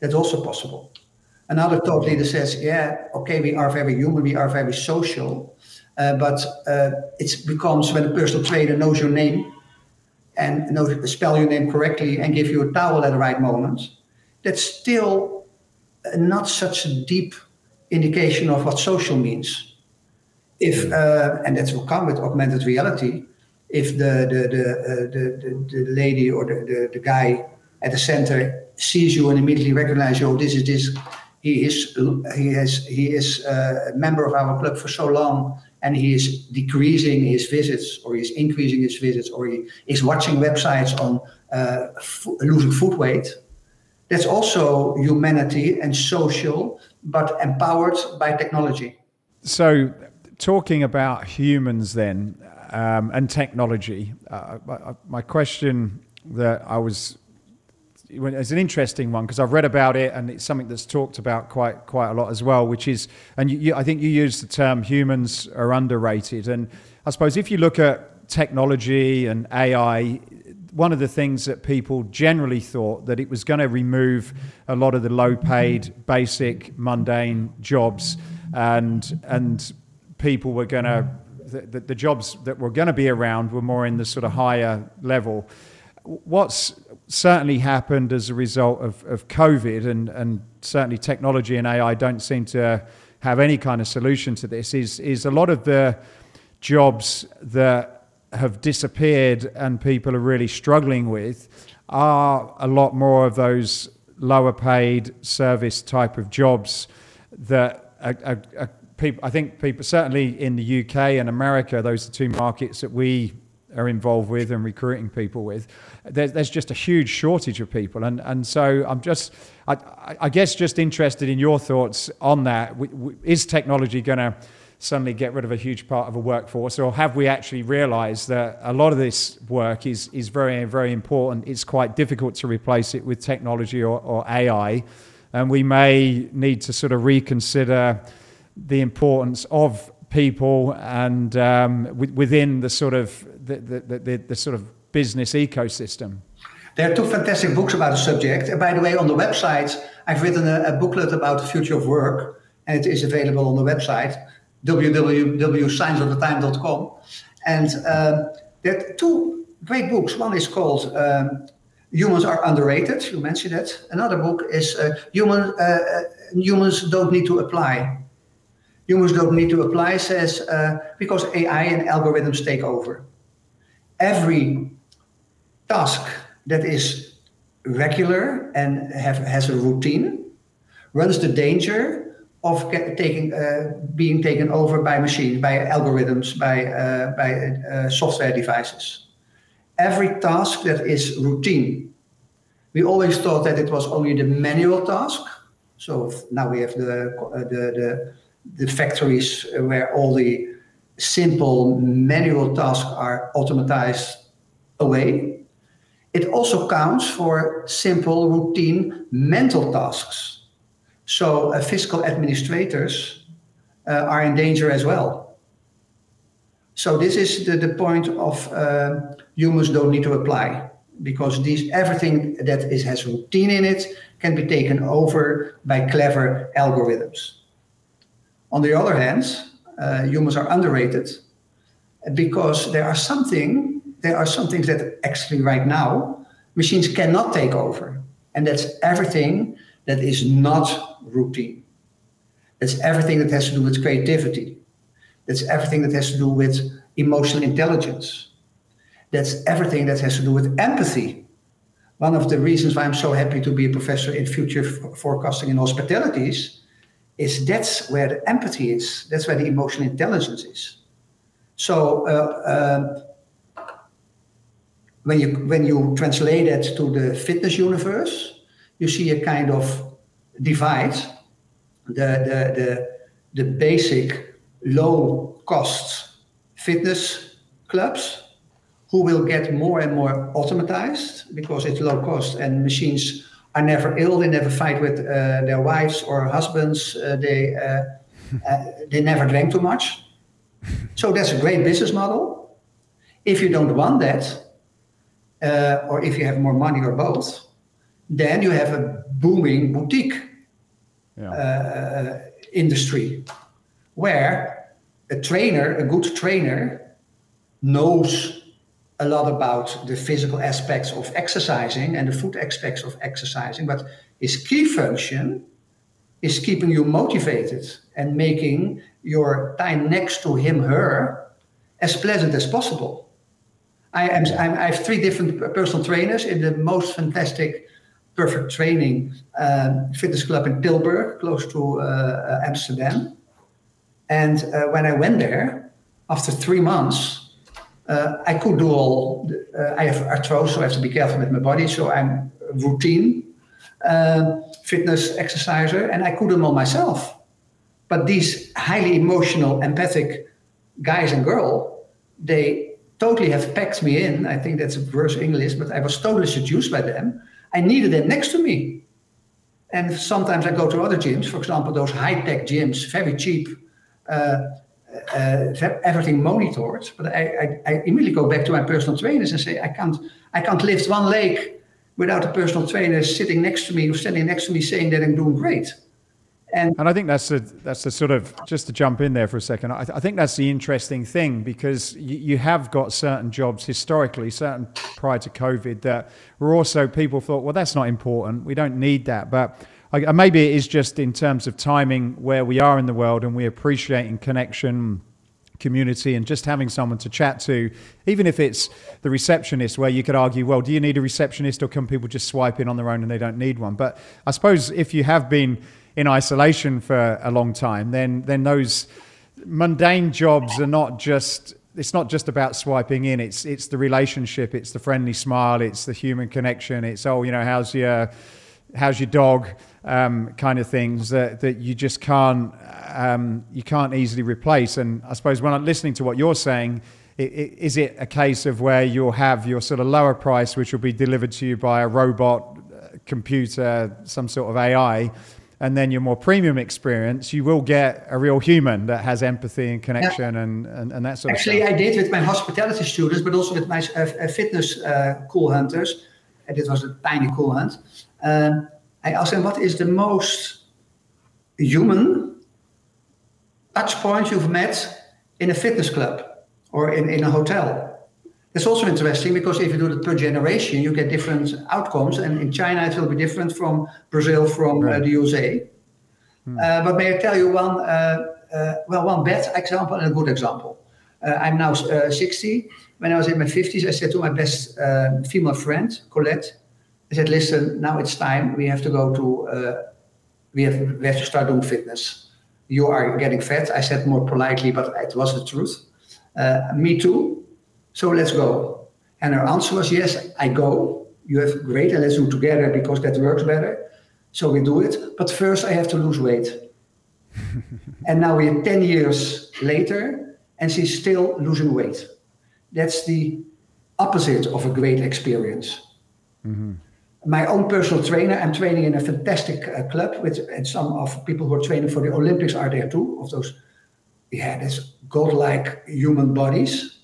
That's also possible. Another thought leader says, yeah, okay, we are very human, we are very social, uh, but uh, it becomes when a personal trainer knows your name and knows, spell your name correctly and give you a towel at the right moment, that's still not such a deep indication of what social means. If uh, and that will come with augmented reality, if the the the uh, the, the, the lady or the, the the guy at the center sees you and immediately recognizes you, oh, this is this, he is he has he is a member of our club for so long, and he is decreasing his visits or he is increasing his visits or he is watching websites on uh, losing food weight. That's also humanity and social, but empowered by technology. So. Talking about humans then um, and technology, uh, my, my question that I was, it's an interesting one because I've read about it and it's something that's talked about quite quite a lot as well, which is, and you, you, I think you used the term humans are underrated. And I suppose if you look at technology and A I, one of the things that people generally thought that it was going to remove a lot of the low paid, basic, mundane jobs and and people were going to, the, the jobs that were going to be around were more in the sort of higher level. What's certainly happened as a result of, of COVID, and, and certainly technology and A I don't seem to have any kind of solution to this, is, is a lot of the jobs that have disappeared and people are really struggling with are a lot more of those lower paid service type of jobs that are, are, are People, I think people, certainly in the U K and America, those are two markets that we are involved with and recruiting people with. There's, there's just a huge shortage of people. And, and so I'm just, I, I guess, just interested in your thoughts on that. Is technology going to suddenly get rid of a huge part of a workforce? Or have we actually realized that a lot of this work is, is very, very important? It's quite difficult to replace it with technology or, or A I. And we may need to sort of reconsider the importance of people and um, within the sort of the, the, the, the sort of business ecosystem. There are two fantastic books about the subject. And by the way, on the website, I've written a, a booklet about the future of work, and it is available on the website w w w dot science of the time dot com. And um, there are two great books. One is called um, "Humans Are Underrated." You mentioned it. Another book is uh, "Human uh, Humans Don't Need to Apply." Humans don't need to apply, says, uh, because A I and algorithms take over. Every task that is regular and have, has a routine runs the danger of get, taking, uh, being taken over by machines, by algorithms, by, uh, by uh, software devices. Every task that is routine. We always thought that it was only the manual task. So now we have the, uh, the, the the factories where all the simple manual tasks are automatized away. It also counts for simple routine mental tasks. So uh, fiscal administrators uh, are in danger as well. So this is the, the point of uh, humans don't need to apply, because these, everything that is, has routine in it can be taken over by clever algorithms. On the other hand, uh, humans are underrated because there are something, there are some things that actually right now machines cannot take over. And that's everything that is not routine. That's everything that has to do with creativity. That's everything that has to do with emotional intelligence. That's everything that has to do with empathy. One of the reasons why I'm so happy to be a professor in future forecasting and hospitalities is that's where the empathy is, that's where the emotional intelligence is. So uh, uh, when, you, when you translate that to the fitness universe, you see a kind of divide, the, the, the, the basic low-cost fitness clubs, who will get more and more automatized because it's low cost and machines are never ill, they never fight with uh, their wives or husbands, uh, they, uh, uh, they never drank too much. So that's a great business model. If you don't want that, uh, or if you have more money or both, then you have a booming boutique yeah. uh, industry, where a trainer, a good trainer, knows a lot about the physical aspects of exercising and the food aspects of exercising, but his key function is keeping you motivated and making your time next to him, her, as pleasant as possible. I, am, I'm, I have three different personal trainers in the most fantastic, perfect training um, fitness club in Tilburg, close to uh, Amsterdam. And uh, when I went there, after three months, Uh, I could do all, uh, I have arthrosis, so I have to be careful with my body, so I'm a routine uh, fitness exerciser, and I could do them all myself. But these highly emotional, empathic guys and girl, they totally have packed me in. I think that's a worse English, but I was totally seduced by them. I needed them next to me. And sometimes I go to other gyms, for example, those high-tech gyms, very cheap, uh, Uh, everything monitored, but I, I, I immediately go back to my personal trainers and say, I can't, I can't lift one leg without a personal trainer sitting next to me or standing next to me saying that I'm doing great. And, and I think that's the, that's the sort of, just to jump in there for a second, I, I think that's the interesting thing, because you, you have got certain jobs historically, certain prior to COVID, that were also people thought, well, that's not important, we don't need that. But and maybe it is just in terms of timing where we are in the world, and we appreciating connection, community, and just having someone to chat to, even if it's the receptionist, where you could argue, well, do you need a receptionist, or can people just swipe in on their own and they don't need one? But I suppose if you have been in isolation for a long time, then then those mundane jobs are not just, it's not just about swiping in, it's it's the relationship, it's the friendly smile, it's the human connection, it's, oh, you know, how's your how's your dog, um, kind of things that, that you just can't, um, you can't easily replace. And I suppose when I'm listening to what you're saying, it, it, is it a case of where you'll have your sort of lower price, which will be delivered to you by a robot, uh, computer, some sort of A I, and then your more premium experience, you will get a real human that has empathy and connection, yeah. and, and, and that sort Actually, of stuff. Actually, I did with my hospitality students, but also with my uh, fitness uh, cool hunters. And it was a tiny cool hunt. Um, I asked him, what is the most human touch point you've met in a fitness club or in, in a hotel? It's also interesting, because if you do it per generation, you get different outcomes. And in China, it will be different from Brazil, from right. uh, the U S A. Hmm. Uh, but may I tell you one, uh, uh, well, one bad example and a good example. Uh, I'm now uh, sixty. When I was in my fifties, I said to my best uh, female friend, Colette, I said, listen, now it's time. We have to go to, uh, we, have, we have to start doing fitness. You are getting fat. I said more politely, but it was the truth. Uh, me too. So let's go. And her answer was, yes, I go. You have great, and let's do it together, because that works better. So we do it. But first I have to lose weight. And now we're ten years later, and she's still losing weight. That's the opposite of a great experience. Mm-hmm. My own personal trainer, I'm training in a fantastic uh, club with, and some of people who are training for the Olympics are there too, of those, yeah, these godlike human bodies.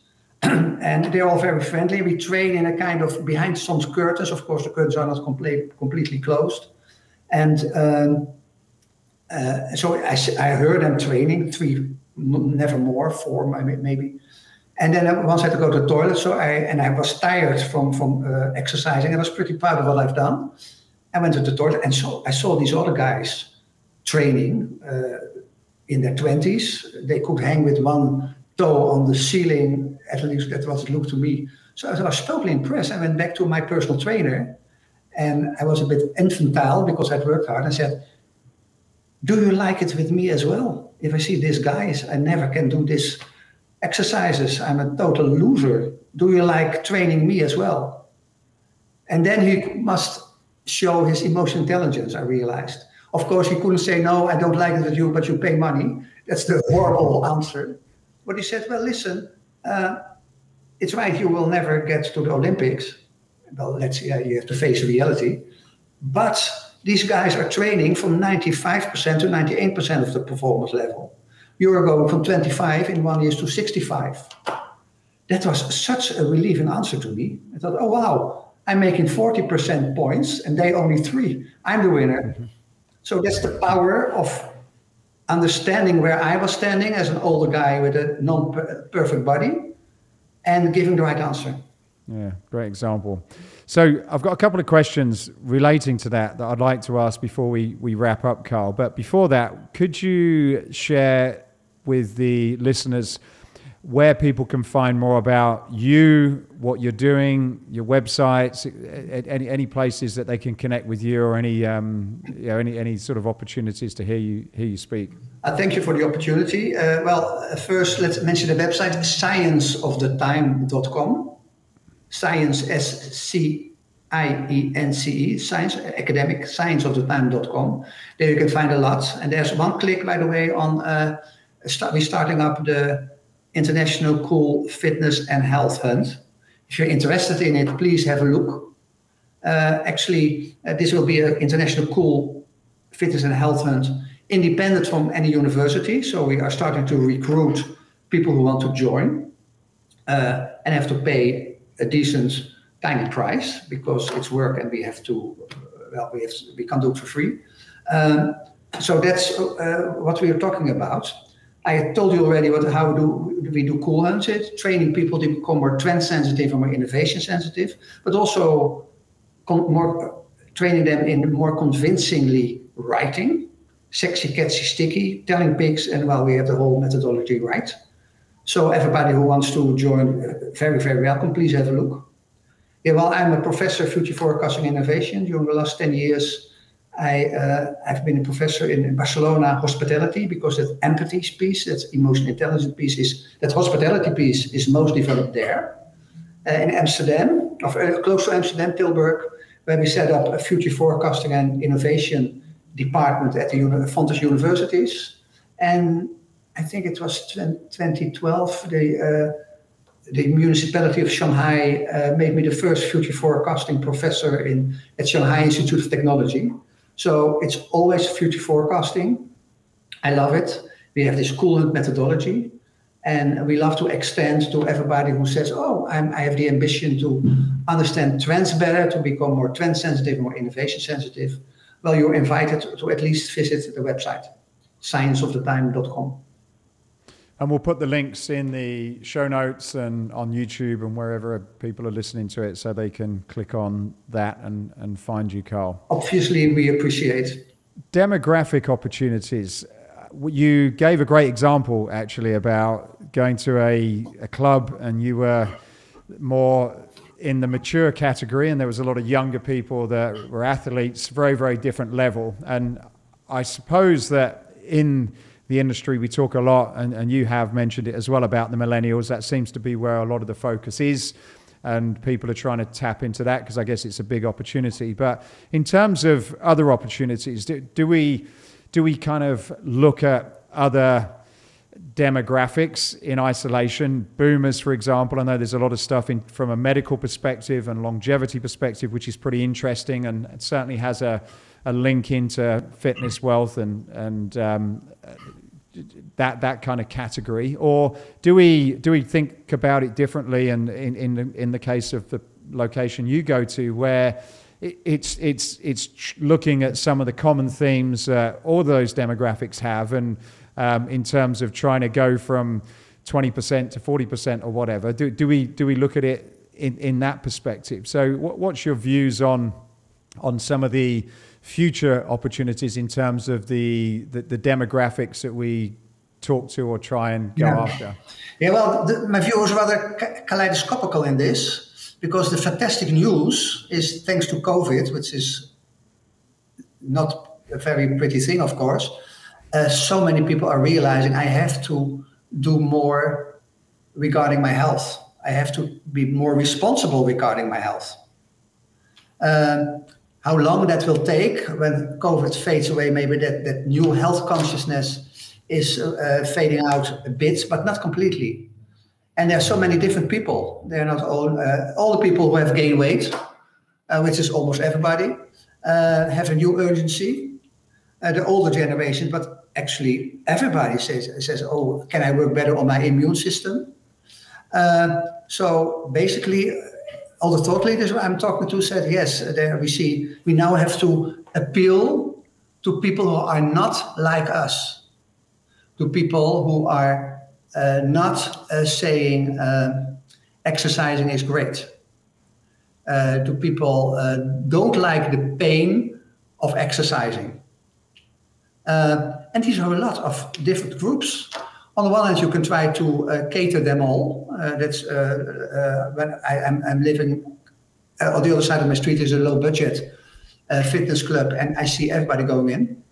And they're all very friendly. We train in a kind of behind some curtains. Of course, the curtains are not complete, completely closed. And um, uh, so I, I heard them training, three, never more, four maybe. And then I once had to go to the toilet, so I and I was tired from, from uh, exercising. I was pretty proud of what I've done. I went to the toilet, and so I saw these other guys training uh, in their twenties. They could hang with one toe on the ceiling, at least that was it looked to me. So I was totally impressed. I went back to my personal trainer, and I was a bit infantile because I'd worked hard. I said, do you like it with me as well? If I see these guys, I never can do this. Exercises, I'm a total loser. Do you like training me as well? And then he must show his emotional intelligence, I realized. Of course, he couldn't say, no, I don't like it with you, but you pay money. That's the horrible answer. But he said, well, listen, uh, it's right, you will never get to the Olympics. Well, let's yeah, you have to face reality. But these guys are training from ninety-five percent to ninety-eight percent of the performance level. You are going from twenty-five in one year to sixty-five. That was such a relieving answer to me. I thought, oh wow, I'm making forty percent points and they only three. I'm the winner. Mm-hmm. So that's the power of understanding where I was standing as an older guy with a non-perfect body and giving the right answer. Yeah, great example. So I've got a couple of questions relating to that that I'd like to ask before we, we wrap up, Carl. But before that, could you share with the listeners where people can find more about you, what you're doing, your websites, any any places that they can connect with you, or any um, you know, any any sort of opportunities to hear you hear you speak? I thank you for the opportunity. Uh, well, first let's mention the website science of the time dot com. Science, S C I E N C E, science, academic, science of the time dot com. There you can find a lot, and there's one click, by the way, on uh, start, we're starting up the International Cool Fitness and Health Hunt. If you're interested in it, please have a look. Uh, actually, uh, this will be an International Cool Fitness and Health Hunt, independent from any university. So we are starting to recruit people who want to join uh, and have to pay a decent, tiny price because it's work and we have to, well, we, have, we can't do it for free. Um, so that's uh, what we are talking about. I told you already what how do we do cool hunts, it training people to become more trend sensitive and more innovation sensitive, but also con more training them in more convincingly writing, sexy, catchy, sticky, telling pics, and well, we have the whole methodology right. So everybody who wants to join, uh, very, very welcome. Please have a look. Yeah, well, I'm a professor of future forecasting innovation. During the last ten years. I, uh, I've been a professor in Barcelona hospitality, because that empathy piece, that emotional intelligence piece, is that hospitality piece is most developed there. Uh, in Amsterdam, or uh, close to Amsterdam, Tilburg, where we set up a future forecasting and innovation department at the Fontes universities. And I think it was twenty twelve, the, uh, the municipality of Shanghai uh, made me the first future forecasting professor in, at Shanghai Institute of Technology. So it's always future forecasting. I love it. We have this cool methodology, and we love to extend to everybody who says, oh, I'm, I have the ambition to understand trends better, to become more trend sensitive, more innovation sensitive. Well, you're invited to at least visit the website, science of the time dot com. And we'll put the links in the show notes and on YouTube and wherever people are listening to it, so they can click on that and, and find you, Carl. Obviously, we appreciate demographic opportunities. You gave a great example, actually, about going to a, a club and you were more in the mature category, and there was a lot of younger people that were athletes, very, very different level. And I suppose that in the industry we talk a lot, and, and you have mentioned it as well, about the millennials. That seems to be where a lot of the focus is, and people are trying to tap into that because I guess it's a big opportunity. But in terms of other opportunities, do, do we do we kind of look at other demographics in isolation? Boomers, for example, I know there's a lot of stuff in from a medical perspective and longevity perspective, which is pretty interesting, and it certainly has a a link into fitness, wealth, and and um, that that kind of category? Or do we do we think about it differently? And in in the, in the case of the location you go to, where it, it's it's it's looking at some of the common themes uh, all those demographics have, and um, in terms of trying to go from twenty percent to forty percent or whatever. Do do we do we look at it in in that perspective? So what, what's your views on on some of the future opportunities in terms of the, the, the demographics that we talk to or try and go yeah. after? Yeah, well, the, my view is rather kaleidoscopical in this, because the fantastic news is, thanks to COVID, which is not a very pretty thing, of course, uh, so many people are realizing I have to do more regarding my health. I have to be more responsible regarding my health. Um, How long that will take, when COVID fades away, maybe that, that new health consciousness is uh, fading out a bit, but not completely. And there are so many different people. They're not all, uh, all the people who have gained weight, uh, which is almost everybody, uh, have a new urgency. Uh, the older generation, but actually everybody says, says, oh, can I work better on my immune system? Uh, so basically, all the thought leaders I'm talking to said, yes, there we see, we now have to appeal to people who are not like us, to people who are uh, not uh, saying uh, exercising is great, uh, to people uh, don't like the pain of exercising. Uh, and these are a lot of different groups. On the one hand, you can try to uh, cater them all. Uh, that's uh, uh, when I, I'm, I'm living uh, on the other side of my street is a low budget uh, fitness club, and I see everybody going in.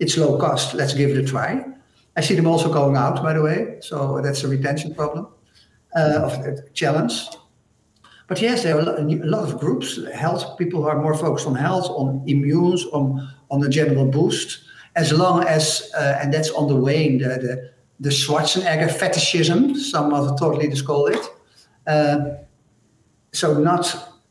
It's low cost. Let's give it a try. I see them also going out, by the way. So that's a retention problem, uh, of uh, challenge. But yes, there are a lot of groups. Health people who are more focused on health, on immunes, on on the general boost. As long as uh, and that's on the wane. The, the The Schwarzenegger fetishism, some of the thought leaders call it. Uh, so not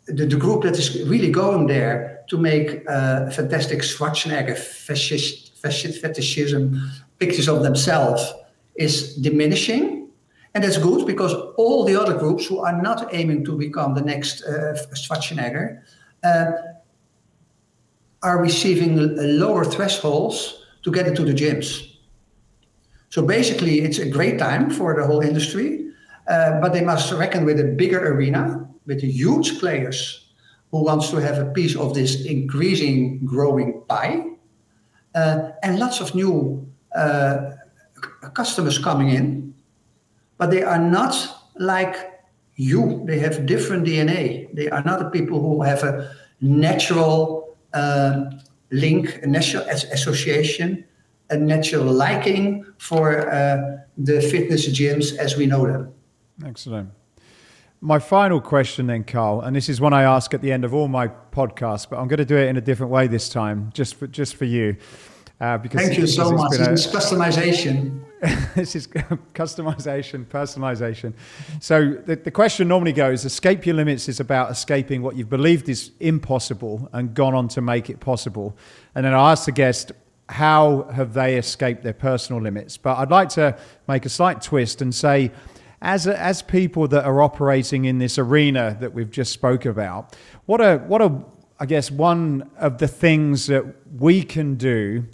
the, the group that is really going there to make uh, fantastic Schwarzenegger fetish, fetish, fetishism pictures of themselves is diminishing. And that's good, because all the other groups who are not aiming to become the next uh, Schwarzenegger uh, are receiving lower thresholds to get into the gyms. So basically, it's a great time for the whole industry, uh, but they must reckon with a bigger arena, with huge players who wants to have a piece of this increasing, growing pie, uh, and lots of new uh, customers coming in, but they are not like you. They have different D N A. They are not the people who have a natural uh, link, a natural as association, a natural liking for uh, the fitness gyms as we know them. Excellent. My final question then, Carl, and this is one I ask at the end of all my podcasts, but I'm going to do it in a different way this time, just for, just for you. Uh, because Thank you so much. This is customization. This is customization, personalization. So the, the question normally goes, Escape Your Limits is about escaping what you've believed is impossible and gone on to make it possible. And then I ask the guest, how have they escaped their personal limits? But I'd like to make a slight twist and say, as as people that are operating in this arena that we've just spoke about, what a what a I guess one of the things that we can do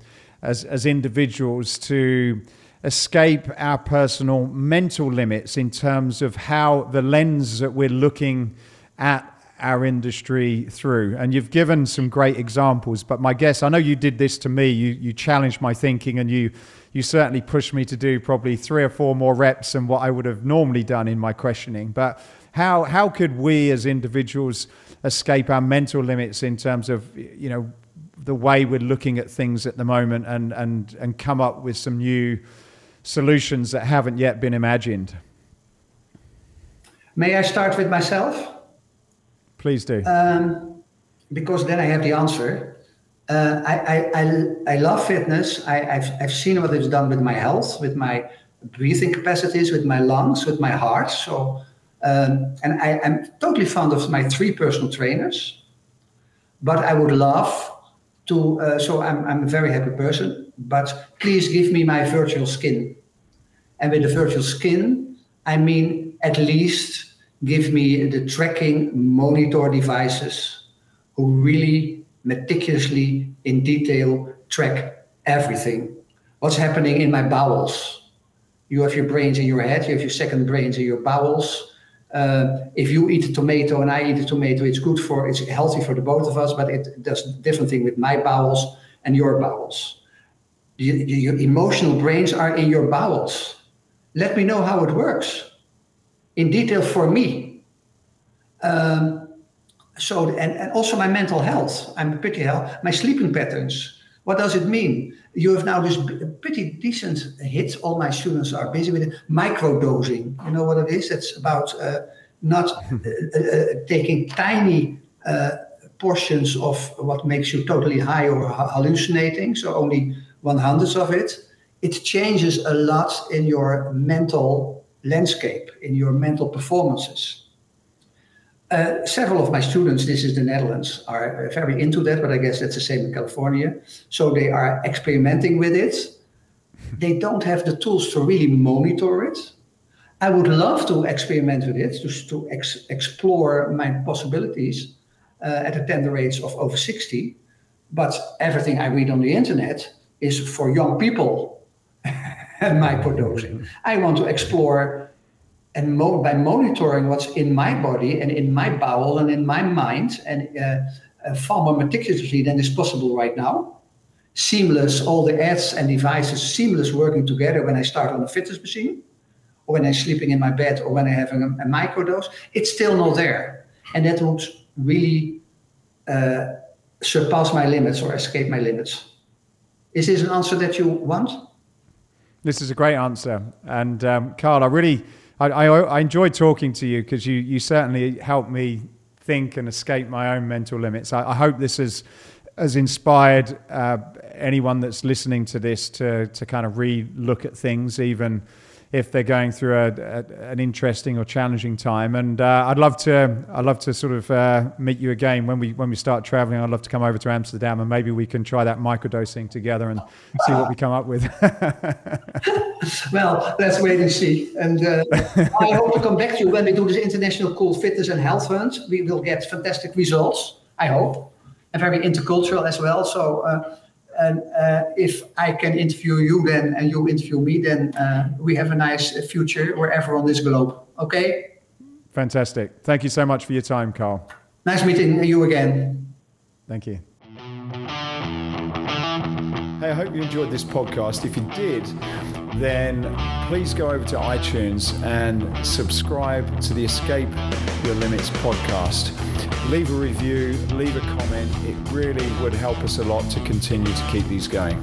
as as individuals to escape our personal mental limits in terms of how the lens that we're looking at our industry through. And you've given some great examples, but my guess, I know you did this to me, you you challenged my thinking, and you you certainly pushed me to do probably three or four more reps than what I would have normally done in my questioning. But how how could we as individuals escape our mental limits in terms of, you know, the way we're looking at things at the moment, and and and come up with some new solutions that haven't yet been imagined? May I start with myself? Please do. Um, because then I have the answer. Uh, I, I, I, I love fitness. I, I've, I've seen what it's done with my health, with my breathing capacities, with my lungs, with my heart. So, um, and I, I'm totally fond of my three personal trainers. But I would love to, uh, so I'm, I'm a very happy person, but please give me my virtual skin. And with the virtual skin, I mean at least give me the tracking monitor devices who really meticulously in detail track everything. What's happening in my bowels? You have your brains in your head, you have your second brains in your bowels. Uh, if you eat a tomato and I eat a tomato, it's good for, it's healthy for the both of us, but it does a different thing with my bowels and your bowels. You, you, your emotional brains are in your bowels. Let me know how it works in detail for me. Um, so, and, and also my mental health. I'm pretty healthy. My sleeping patterns. What does it mean? You have now this pretty decent hit. All my students are busy with it. Microdosing. You know what it is? That's about uh, not uh, uh, taking tiny uh, portions of what makes you totally high or hallucinating. So only one hundredth of it. It changes a lot in your mental landscape, in your mental performances. Uh, several of my students, this is the Netherlands, are very into that, but I guess that's the same in California. So they are experimenting with it. They don't have the tools to really monitor it. I would love to experiment with it, to, to ex explore my possibilities uh, at the tender age of over sixty, But everything I read on the internet is for young people and my production. I want to explore and mo by monitoring what's in my body and in my bowel and in my mind, and uh, far more meticulously than is possible right now. Seamless, all the ads and devices, seamless working together when I start on a fitness machine, or when I'm sleeping in my bed, or when I'm having a, a microdose. It's still not there. And that would really uh, surpass my limits or escape my limits. Is this an answer that you want? This is a great answer. And um, Carl, I really, I, I, I enjoyed talking to you, because you, you certainly helped me think and escape my own mental limits. I, I hope this is has inspired uh, anyone that's listening to this to, to kind of re-look at things, even if they're going through a, a, an interesting or challenging time. And uh, I'd love to, I'd love to sort of uh, meet you again when we when we start traveling. I'd love to come over to Amsterdam, and maybe we can try that microdosing together and see what we come up with. Well, let's wait and see. And uh, I hope to come back to you when we do this international cool fitness and health hunt. We will get fantastic results, I hope. And very intercultural as well. So uh, and, uh, if I can interview you then, and you interview me, then uh, we have a nice future wherever on this globe. Okay? Fantastic. Thank you so much for your time, Carl. Nice meeting you again. Thank you. Hey, I hope you enjoyed this podcast. If you did, then please go over to iTunes and subscribe to the Escape Your Limits podcast. Leave a review, leave a comment. It really would help us a lot to continue to keep these going.